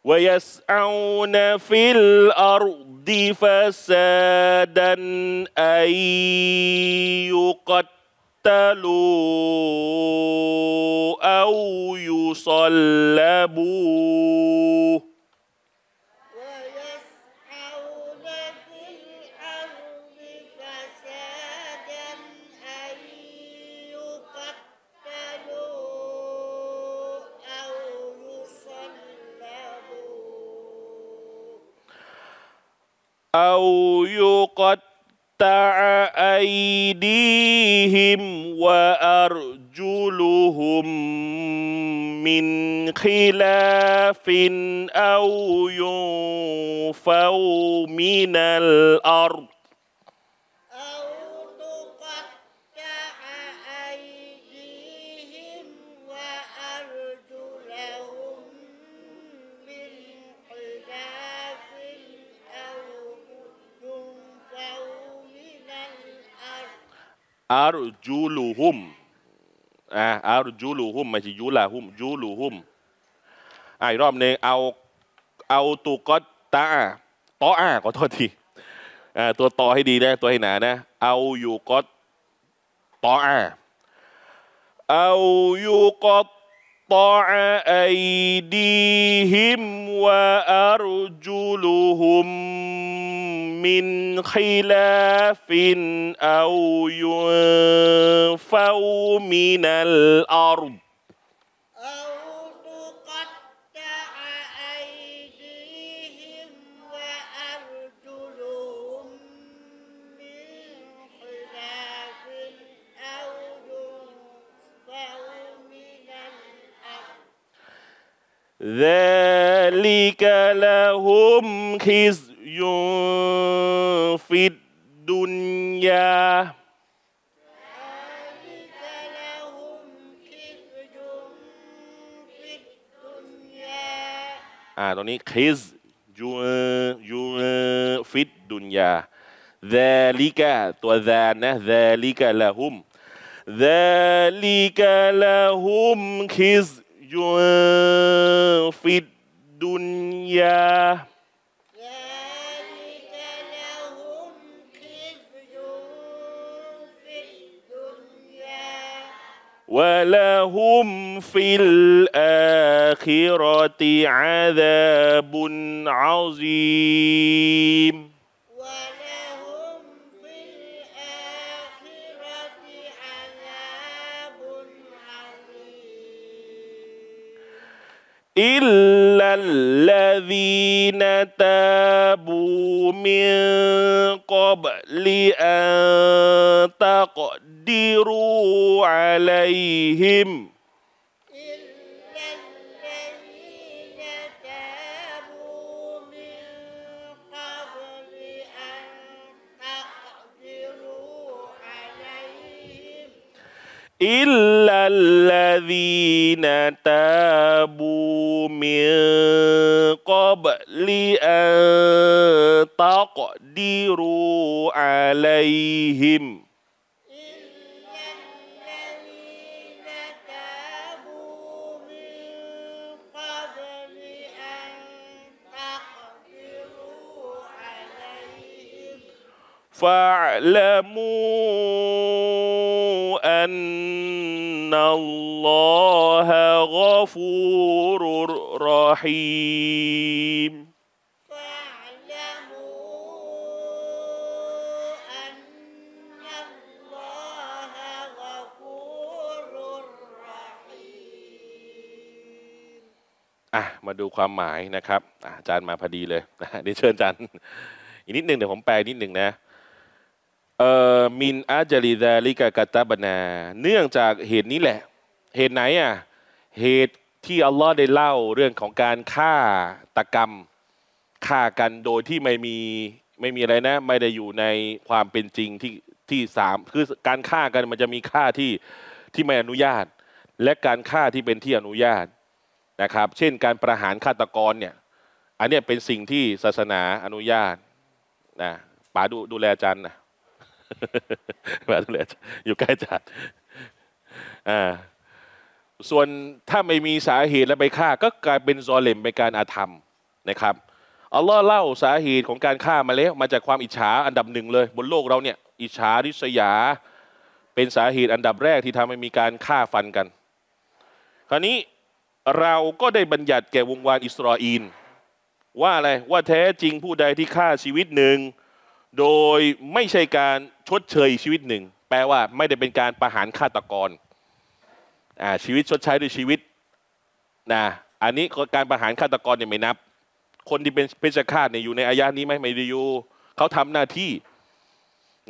ويسعون في الأرض فسادا أن يقتلوا أو يصلبوا ويسعون في الأرض فسادا أن يقتلوا أو يصلبوا أو يقطع أيديهم وأرجلهم من خلاف أو ينفوا من الأرضอารุจูลูฮุมอารุจูลูฮุมไม่ใช่ยูลาฮุมจูลูฮุมอีกรอบหนึ่งเอาตุกอตตาต่อขอโทษทีตัวต่อให้ดีนะตัวให้หนานะเอาอยู่กอต ตออาเอายุกตออาดีหิมวะอารุจุลุหุมมินขิลาฟินเอายุฟาวมินัลอาร์ ذلك لهم خزي في الدنيا خزي في الدنيا ذلك ตัว ذا นะ ذلك لهم ذلك لهم خزي في الدنيا ذلك لهم خزي في الدنيا ولهم في الآخرة عذاب عظيم إلا الذين تابوا من قبل أن تقدروا عليهم إلا الذين تابوا من قبل أن تقدروا عليهم إلا الذين تابوا من قبل أن تقدروا عليهم إلا الذين تابوا من قبل أن تقدروا عليهم فاعلموا أن الله غفور رحيم فاعلموا أن الله غفور رحيم มาดูความหมายนะครับอาจารย์มาพอดีเลยเดี๋ยวเชิญอาจารย์อีกนิดหนึ่งเดี๋ยวผมแปลนิดหนึ่งนะมินอาจาริดาลิกากาตาบนาเนื่องจากเหตุนี้แหละเหตุไหนอ่ะเหตุที่อัลลอฮ์ได้เล่าเรื่องของการฆ่าตกรรมฆ่ากันโดยที่ไม่มีอะไรนะไม่ได้อยู่ในความเป็นจริงที่สามคือการฆ่ากันมันจะมีฆ่าที่ไม่อนุญาตและการฆ่าที่เป็นที่อนุญาตนะครับเช่นการประหารฆาตกรเนี่ยอันนี้เป็นสิ่งที่ศาสนาอนุญาตนะป๋าดูแลอาจารย์นะป๋าดูแลอยู่ใกล้อาจารย์ส่วนถ้าไม่มีสาเหตุแล้วไปฆ่าก็กลายเป็นซอเลมเป็นการอาธรรมนะครับอัลลอฮ์เล่าสาเหตุของการฆ่ามาแล้วมาจากความอิจฉาอันดับหนึ่งเลยบนโลกเราเนี่ยอิจฉาริษยาเป็นสาเหตุอันดับแรกที่ทำให้มีการฆ่าฟันกันคราวนี้เราก็ได้บัญญัติแก่วงวานอิสราอีลว่าอะไรว่าแท้จริงผู้ใดที่ฆ่าชีวิตหนึ่งโดยไม่ใช่การชดเชยชีวิตหนึ่งแปลว่าไม่ได้เป็นการประหารฆาตกรชีวิตชดใช้ด้วยชีวิตนะอันนี้การประหารฆาตกรเนี่ยไม่นับคนที่เป็นเพชฌฆาตเนี่ยอยู่ในอายะนี้ไหมไม่ได้อยู่เขาทำหน้าที่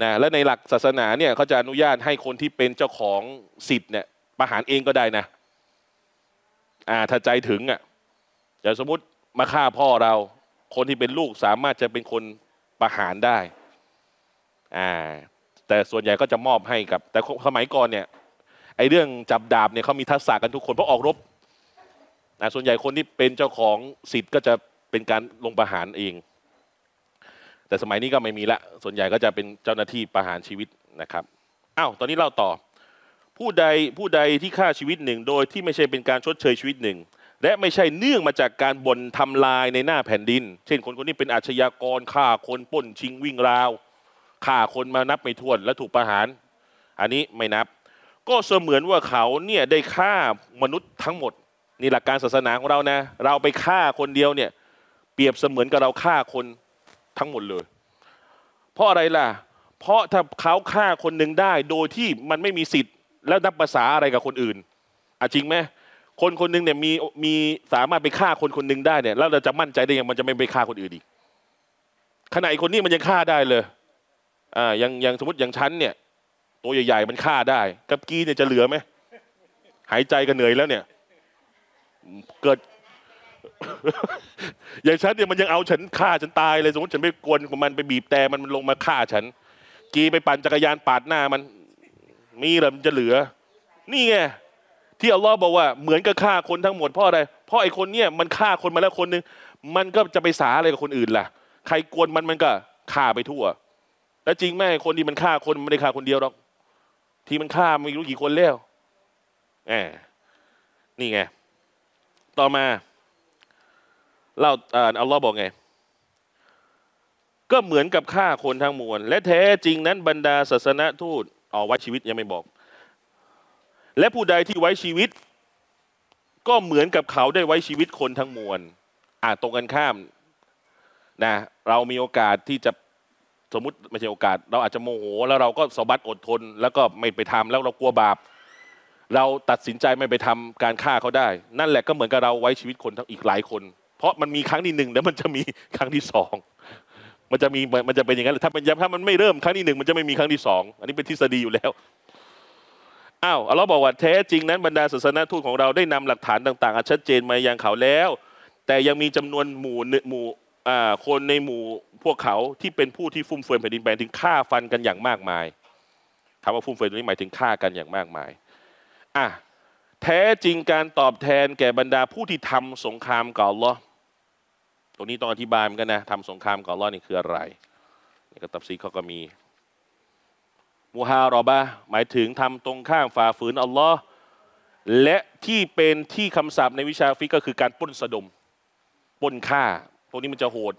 นะและในหลักศาสนาเนี่ยเขาจะอนุญาตให้คนที่เป็นเจ้าของสิทธิ์เนี่ยประหารเองก็ได้นะถ้าใจถึงอย่างสมมติมาฆ่าพ่อเราคนที่เป็นลูกสามารถจะเป็นคนประหารได้แต่ส่วนใหญ่ก็จะมอบให้กับแต่สมัยก่อนเนี่ยไอ้เรื่องจับดาบเนี่ยเขามีทักษะกันทุกคนเพราะออกรบส่วนใหญ่คนที่เป็นเจ้าของสิทธิ์ก็จะเป็นการลงประหารเองแต่สมัยนี้ก็ไม่มีละส่วนใหญ่ก็จะเป็นเจ้าหน้าที่ประหารชีวิตนะครับตอนนี้เล่าต่อผู้ใดที่ฆ่าชีวิตหนึ่งโดยที่ไม่ใช่เป็นการชดเชยชีวิตหนึ่งและไม่ใช่เนื่องมาจากการบ่นทำลายในหน้าแผ่นดินเช่นคนนี้เป็นอาชญากรฆ่าคนปล้นชิงวิ่งราวฆ่าคนมานับไม่ถ้วนและถูกประหาร อันนี้ไม่นับก็เสมือนว่าเขาเนี่ยได้ฆ่ามนุษย์ทั้งหมดนี่หลักการศาสนาของเรานะเราไปฆ่าคนเดียวเนี่ยเปรียบเสมือนกับเราฆ่าคนทั้งหมดเลยเพราะอะไรล่ะเพราะถ้าเขาฆ่าคนหนึ่งได้โดยที่มันไม่มีสิทธิ์แล้วนับภาษาอะไรกับคนอื่นจริงไหมคนคนหนึ่งเนี่ยมีสามารถไปฆ่าคนคนหนึ่งได้เนี่ยแล้วเราจะมั่นใจได้ยังมันจะไม่ไปฆ่าคนอื่นอีกขณะคนนี้มันยังฆ่าได้เลยอย่างสมมติอย่างฉันเนี่ยตัวใหญ่ๆมันฆ่าได้กับกี้เนี่ยจะเหลือไหมหายใจก็เหนื่อยแล้วเนี่ยเกิด อย่างฉันเนี่ยมันยังเอาฉันฆ่าฉันตายเลยสมมติฉันไปกวนของมันไปบีบแต่มันลงมาฆ่าฉันกีไปปั่นจักรยานปาดหน้ามันมีหรือมันจะเหลือนี่ไงที่อัลลอฮ์บอกว่าเหมือนกับฆ่าคนทั้งหมดเพราะอะไรเพราะไอ้คนเนี่ยมันฆ่าคนมาแล้วคนหนึ่งมันก็จะไปสาอะไรกับคนอื่นล่ะใครกวนมันก็ฆ่าไปทั่วแล้วจริงไหมคนที่มันฆ่าคนมันไม่ได้ฆ่าคนเดียวหรอกที่มันฆ่าไม่รู้กี่คนแล้วนี่ไงต่อมาเล่าอัลลอฮ์บอกไงก็เหมือนกับฆ่าคนทั้งมวลและแท้จริงนั้นบรรดาศาสนทูตไว้ชีวิตยังไม่บอกและผู้ใดที่ไว้ชีวิตก็เหมือนกับเขาได้ไว้ชีวิตคนทั้งมวลตรงกันข้ามนะเรามีโอกาสที่จะสมมติไม่ใช่โอกาสเราอาจจะโมโหแล้วเราก็สบัดอดทนแล้วก็ไม่ไปทำแล้วเรากลัวบาปเราตัดสินใจไม่ไปทำการฆ่าเขาได้นั่นแหละก็เหมือนกับเราไว้ชีวิตคนทั้งอีกหลายคนเพราะมันมีครั้งที่หนึ่งแล้วมันจะมีครั้งที่สองมันจะเป็นอย่างนั้นถ้ามันไม่เริ่มครั้งที่หนึ่งมันจะไม่มีครั้งที่สองอันนี้เป็นทฤษฎีอยู่แล้วอัลลอฮ์บอกว่าแท้จริงนั้นบรรดาศาสนทูตของเราได้นำหลักฐานต่างๆอันชัดเจนมายังเขาแล้วแต่ยังมีจำนวนหมู่คนในหมู่พวกเขาที่เป็นผู้ที่ฟุ่มเฟือยแผ่นดินแปลงถึงฆ่าฟันกันอย่างมากมายคำว่าฟุ่มเฟือยตรงนี้หมายถึงฆ่ากันอย่างมากมายแท้จริงการตอบแทนแก่บรรดาผู้ที่ทำสงครามกับอัลลอฮ์ตรงนี้ต้องอธิบายเหมือนกันนะทำสงครามกับอัลลอฮ์นี่คืออะไรนี่ก็ตัฟซีรเขาก็มีมุฮารอบะหมายถึงทำตรงข้ามฝ่าฝืนอัลลอฮ์และที่เป็นที่คำสาปในวิชาฟิกก็คือการปล้นสะดมปล้นฆ่าพวกนี้มันจะโหด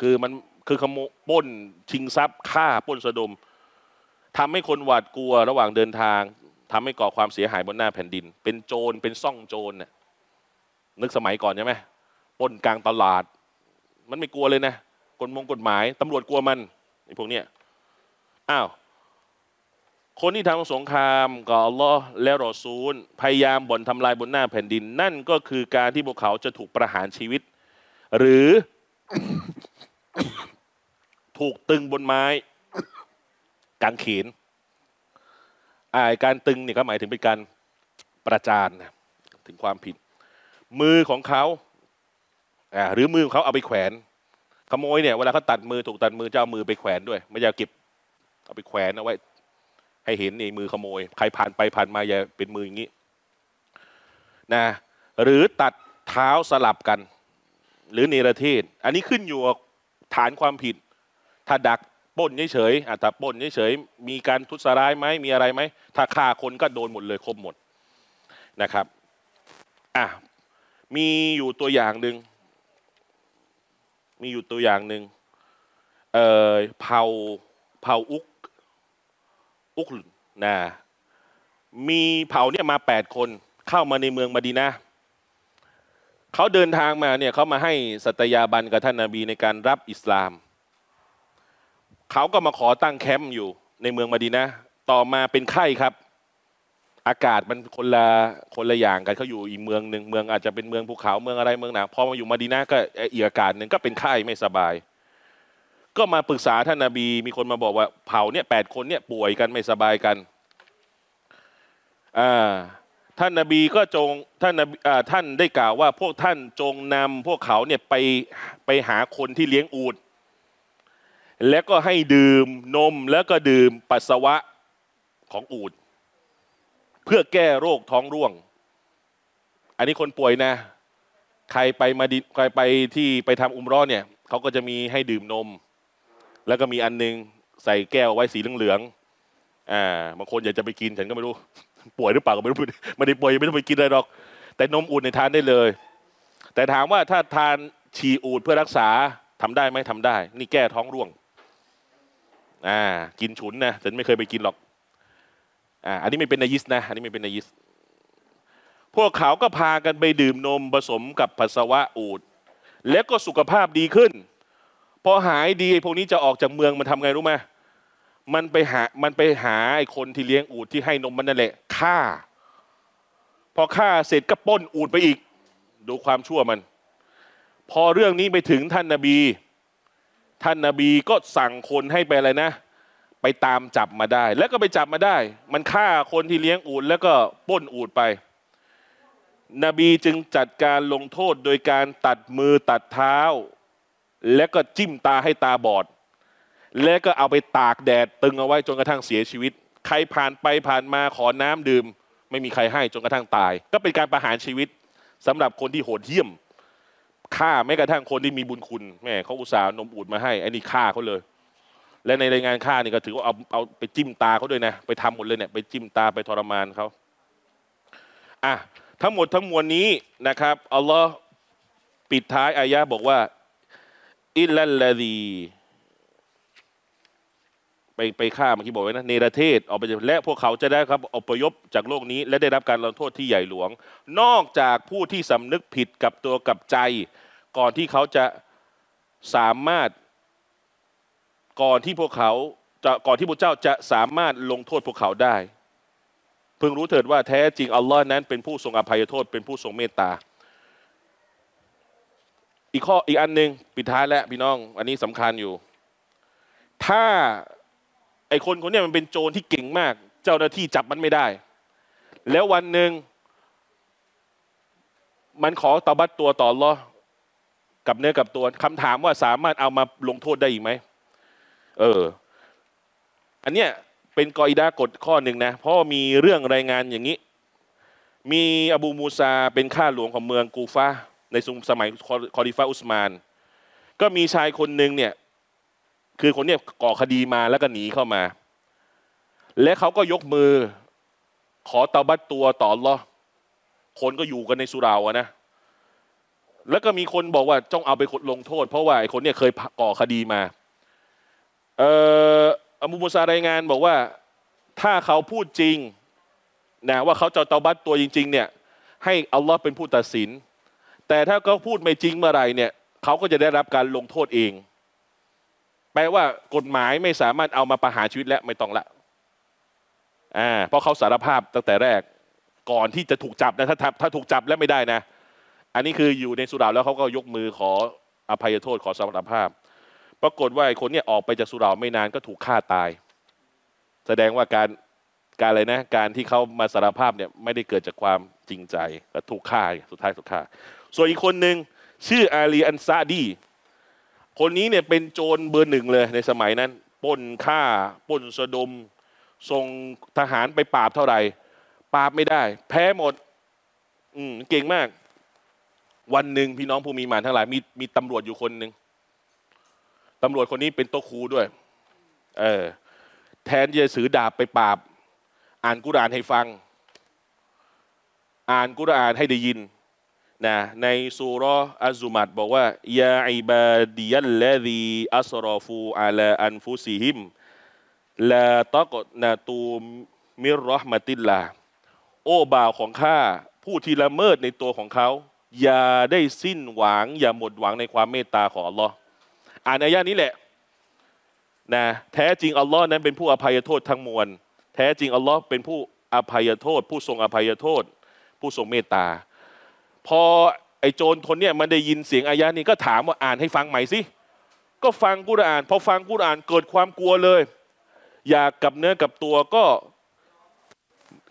คือมันคือขโมยปล้นชิงทรัพย์ฆ่าปล้นสะดมทำให้คนหวาดกลัวระหว่างเดินทางทำให้ก่อความเสียหายบนหน้าแผ่นดินเป็นโจรเป็นซ่องโจรน่ะนึกสมัยก่อนใช่ไหมปล้นกลางตลาดมันไม่กลัวเลยนะกฎหมายตำรวจกลัวมันไอ้พวกเนี้ยคนที่ทำสงครามกับอัลลอฮ์และรอซูลพยายามบ่อนทำลายบนหน้าแผ่นดินนั่นก็คือการที่พวกเขาจะถูกประหารชีวิตหรือ ถูกตึงบนไม้กางเขนการตึงนี่ก็หมายถึงเป็นการประจานถึงความผิดมือของเขาหรือมือของเขาเอาไปแขวนขโมยเนี่ยเวลาเขาตัดมือถูกตัดมือจะเอามือไปแขวนด้วยไม่อยากเก็บเอาไปแขวนเอาไว้ให้เห็นในมือขโมยใครผ่านไปผ่านมาอย่าเป็นมืออย่างนี้นะหรือตัดเท้าสลับกันหรือเนรเทศอันนี้ขึ้นอยู่กับฐานความผิดถ้าดักปล้นเฉยๆถ้าปล้นเฉยๆมีการทุจร้ายไหมมีอะไรไหมถ้าฆ่าคนก็โดนหมดเลยครบหมดนะครับมีอยู่ตัวอย่างหนึ่งเผ่าอุกนะมีเผ่าเนี่ยมา8คนเข้ามาในเมืองมะดีนะห์เขาเดินทางมาเนี่ยเขามาให้สัตยาบันกับท่านนบีในการรับอิสลามเขาก็มาขอตั้งแคมป์อยู่ในเมืองมะดีนะห์ต่อมาเป็นไข้ครับอากาศมันคนละอย่างกันเขาอยู่อีกเมืองหนึ่งเมืองอาจจะเป็นเมืองภูเขาเมืองอะไรเมืองหนาวพอมาอยู่มะดีนะห์ก็อีกอากาศหนึ่งก็เป็นไข้ไม่สบายก็มาปรึกษาท่านนบีมีคนมาบอกว่าเผ่าเนี่ย8คนเนี่ยป่วยกันไม่สบายกันท่านได้กล่าวว่าพวกท่านจงนำพวกเขาเนี่ยไปหาคนที่เลี้ยงอูฐแล้วก็ให้ดื่มนมแล้วก็ดื่มปัสสาวะของอูฐเพื่อแก้โรคท้องร่วงอันนี้คนป่วยนะใครไปที่ไปทำอุมเราะห์เนี่ยเขาก็จะมีให้ดื่มนมแล้วก็มีอันนึงใส่แก้วไว้สีเหลืองๆบางคนอยากจะไปกินฉันก็ไม่รู้ ป่วยหรือเปล่าก็ไม่รู้ไม่ได้ป่วยไม่ต้องไปกินอะไรหรอกแต่นมอูฐในทานได้เลยแต่ถามว่าถ้าทานฉี่อูฐเพื่อรักษาทำได้ไหมทำได้นี่แก้ท้องร่วงกินฉุนนะฉันไม่เคยไปกินหรอก อันนี้ไม่เป็นนายิสนะอันนี้ไม่เป็นนายิสพวกเขาก็พากันไปดื่มนมผสมกับปัสสาวะอูฐแล้วก็สุขภาพดีขึ้นพอหายดีพวกนี้จะออกจากเมืองมันทำไงรู้ไหมมันไปหาไอ้คนที่เลี้ยงอูฐที่ให้นมมันนั่นแหละฆ่าพอฆ่าเสร็จก็ปล้นอูฐไปอีกดูความชั่วมันพอเรื่องนี้ไปถึงท่านนบีก็สั่งคนให้ไปอะไรนะไปตามจับมาได้แล้วก็ไปจับมาได้มันฆ่าคนที่เลี้ยงอูฐแล้วก็ปล้นอูฐไปนบีจึงจัดการลงโทษโดยการตัดมือตัดเท้าและก็จิ้มตาให้ตาบอดและก็เอาไปตากแดดตึงเอาไว้จนกระทั่งเสียชีวิตใครผ่านไปผ่านมาขอน้ำดื่มไม่มีใครให้จนกระทั่งตายก็เป็นการประหารชีวิตสำหรับคนที่โหดเหี้ยมฆ่าแม้กระทั่งคนที่มีบุญคุณแม่เขาอุตส่าห์นมอูฐมาให้ไอ้นี่ฆ่าเขาเลยและในรายงานฆ่านี่ก็ถือว่าเอาไปจิ้มตาเขาด้วยนะไปทำหมดเลยเนี่ยไปจิ้มตาไปทรมานเขาทั้งหมดทั้งมวลนี้นะครับอัลลอฮ์ปิดท้ายอายะบอกว่าอิลลัลลาซีไปฆ่าเมื่อกี้บอกไว้นะเนรเทศออกไปและพวกเขาจะได้ครับอพยพจากโลกนี้และได้รับการลงโทษที่ใหญ่หลวงนอกจากผู้ที่สำนึกผิดกับตัวกับใจก่อนที่พระเจ้าจะสามารถลงโทษพวกเขาได้พึงรู้เถิดว่าแท้จริงอัลลอฮ์นั้นเป็นผู้ทรงอภัยโทษเป็นผู้ทรงเมตตาอีกอันหนึ่งปิดท้ายและพี่น้องอันนี้สำคัญอยู่ถ้าไอคนนี้มันเป็นโจรที่เก่งมากเจ้าหน้าที่จับมันไม่ได้แล้ววันหนึ่งมันขอตบัดตัวต่ออัลลอฮ์กับเนื้อกับตัวคำถามว่าสามารถเอามาลงโทษได้อีกไหมอันเนี้ยเป็นกออิดะห์กฎข้อหนึ่งนะเพราะมีเรื่องรายงานอย่างนี้มีอบูมูซาเป็นข้าหลวงของเมืองกูฟาในสมัยคอลิฟะอุสมานก็มีชายคนหนึ่งเนี่ยคือคนเนี่ยก่อคดีมาแล้วก็หนีเข้ามาและเขาก็ยกมือขอตะบัดตัวต่ออัลลอฮ์คนก็อยู่กันในสุราอะนะแล้วก็มีคนบอกว่าจ้องเอาไปลงโทษเพราะว่าไอ้คนเนี่ยเคยก่อคดีมาอบูมูซารายงานบอกว่าถ้าเขาพูดจริงนะว่าเขาจะตะบัดตัวจริงๆเนี่ยให้อัลลอฮ์เป็นผู้ตัดสินแต่ถ้าเขาพูดไม่จริงเมื่อไหร่เนี่ยเขาก็จะได้รับการลงโทษเองแปลว่ากฎหมายไม่สามารถเอามาประหารชีวิตและไม่ต้องละเพราะเขาสารภาพตั้งแต่แรกก่อนที่จะถูกจับนะถ้าถูกจับแล้วไม่ได้นะอันนี้คืออยู่ในสุราแล้วเขาก็ยกมือขออภัยโทษขอสารภาพปรากฏว่าไอ้คนเนี่ยออกไปจากสุราไม่นานก็ถูกฆ่าตายแสดงว่าการอะไรนะการที่เขามาสารภาพเนี่ยไม่ได้เกิดจากความจริงใจก็ถูกฆ่าสุดท้ายถูกฆ่าส่วนอีกคนหนึ่งชื่ออาลีอันซาดีคนนี้เนี่ยเป็นโจรเบอร์หนึ่งเลยในสมัยนั้นปล้นฆ่าปล้นสะดมส่งทหารไปปราบเท่าไหร่ปราบไม่ได้แพ้หมดเก่งมากวันหนึ่งพี่น้องผู้มีมารทั้งหลายมีตำรวจอยู่คนหนึ่งตำรวจคนนี้เป็นโตคูด้วยแทนที่จะถือดาบไปปราบอ่านกุรอานให้ฟังอ่านกุรอานให้ได้ยินนะในซูเราะห์อัซซุมัดบอกว่ายาอิบาดิยัลลาซีอัสรอฟูอาลาอันฟุซิฮิมลาตะกอนะตูมิรเราะห์มะติลลาห์โอ้บ่าวของข้าผู้ที่ละเมิดในตัวของเขาอย่าได้สิ้นหวังอย่าหมดหวังในความเมตตาของอัลลอฮ์อ่านอายะนี้แหละนะแท้จริงอัลลอฮ์นั้นเป็นผู้อภัยโทษทั้งมวลแท้จริงอัลลอฮ์เป็นผู้อภัยโทษผู้ทรงอภัยโทษผู้ทรงเมตตาพอไอ้โจรคนเนี่ยมันได้ยินเสียงอายะนี้ก็ถามว่าอ่านให้ฟังใหม่สิก็ฟังกุรอานพอฟังกุรอานเกิดความกลัวเลยอยากกับเนื้อกับตัวก็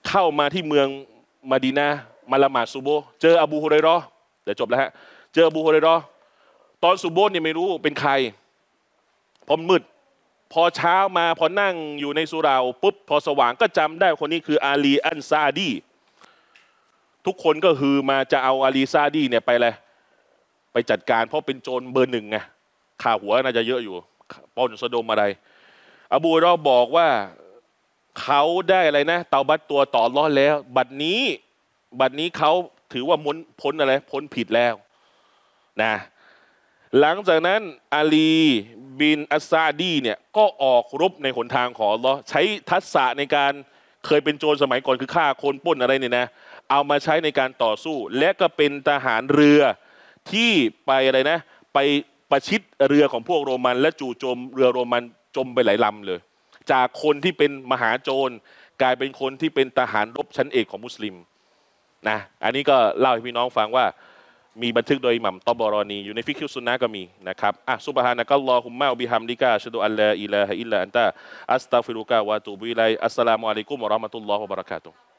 เข้ามาที่เมืองมะดีนะห์มาละหมาดซุโบเจออบูฮุรอยเราะห์เดี๋ยวจบแล้วฮะเจออบูฮุรอยเราะห์ตอนซุโบเนี่ยไม่รู้เป็นใครพอมืดพอเช้ามาพอนั่งอยู่ในสุราปุ๊บพอสว่างก็จำได้คนนี้คืออาลีอันซาดีทุกคนก็ฮือมาจะเอาอาลีซาดีเนี่ยไปเลยไปจัดการเพราะเป็นโจรเบอร์หนึ่งไงข่าหัวน่าจะเยอะอยู่ปล้นสะดมอะไรอบูเราะห์บอกว่าเขาได้อะไรนะเตาบัดตัวต่ออัลเลาะห์แล้วบัดนี้เขาถือว่าพ้นอะไรพ้นผิดแล้วนะหลังจากนั้นอาลีบินอัสซาดีเนี่ยก็ออกรบในหนทางของอัลเลาะห์ใช้ทักษะในการ เคยเป็นโจรสมัยก่อนคือฆ่าคนปล้นอะไรเนี่ยนะเอามาใช้ในการต่อสู้และก็เป็นทหารเรือที่ไปอะไรนะไปประชิดเรือของพวกโรมันและจู่โจมเรือโรมันจมไปหลายลำเลยจากคนที่เป็นมหาโจรกลายเป็นคนที่เป็นทหารรบชั้นเอกของมุสลิมนะอันนี้ก็เล่าให้พี่น้องฟังว่ามีบันทึกโดยอิหม่ามตอบอรอนีอยู่ในฟิกฮิซุนนะห์ก็มีนะครับอ่ะซุบฮานะกัลลอฮุมมะบิฮัมดิกะอัชฮะดุอัลลาอิลาฮะอิลลัลอันตะอัสตัฆฟิรุกะวะอะตูบุอิลัยอัสสลามุอะลัยกุมวะเราะห์มะตุลลอฮิวะบะเราะกาตุฮ์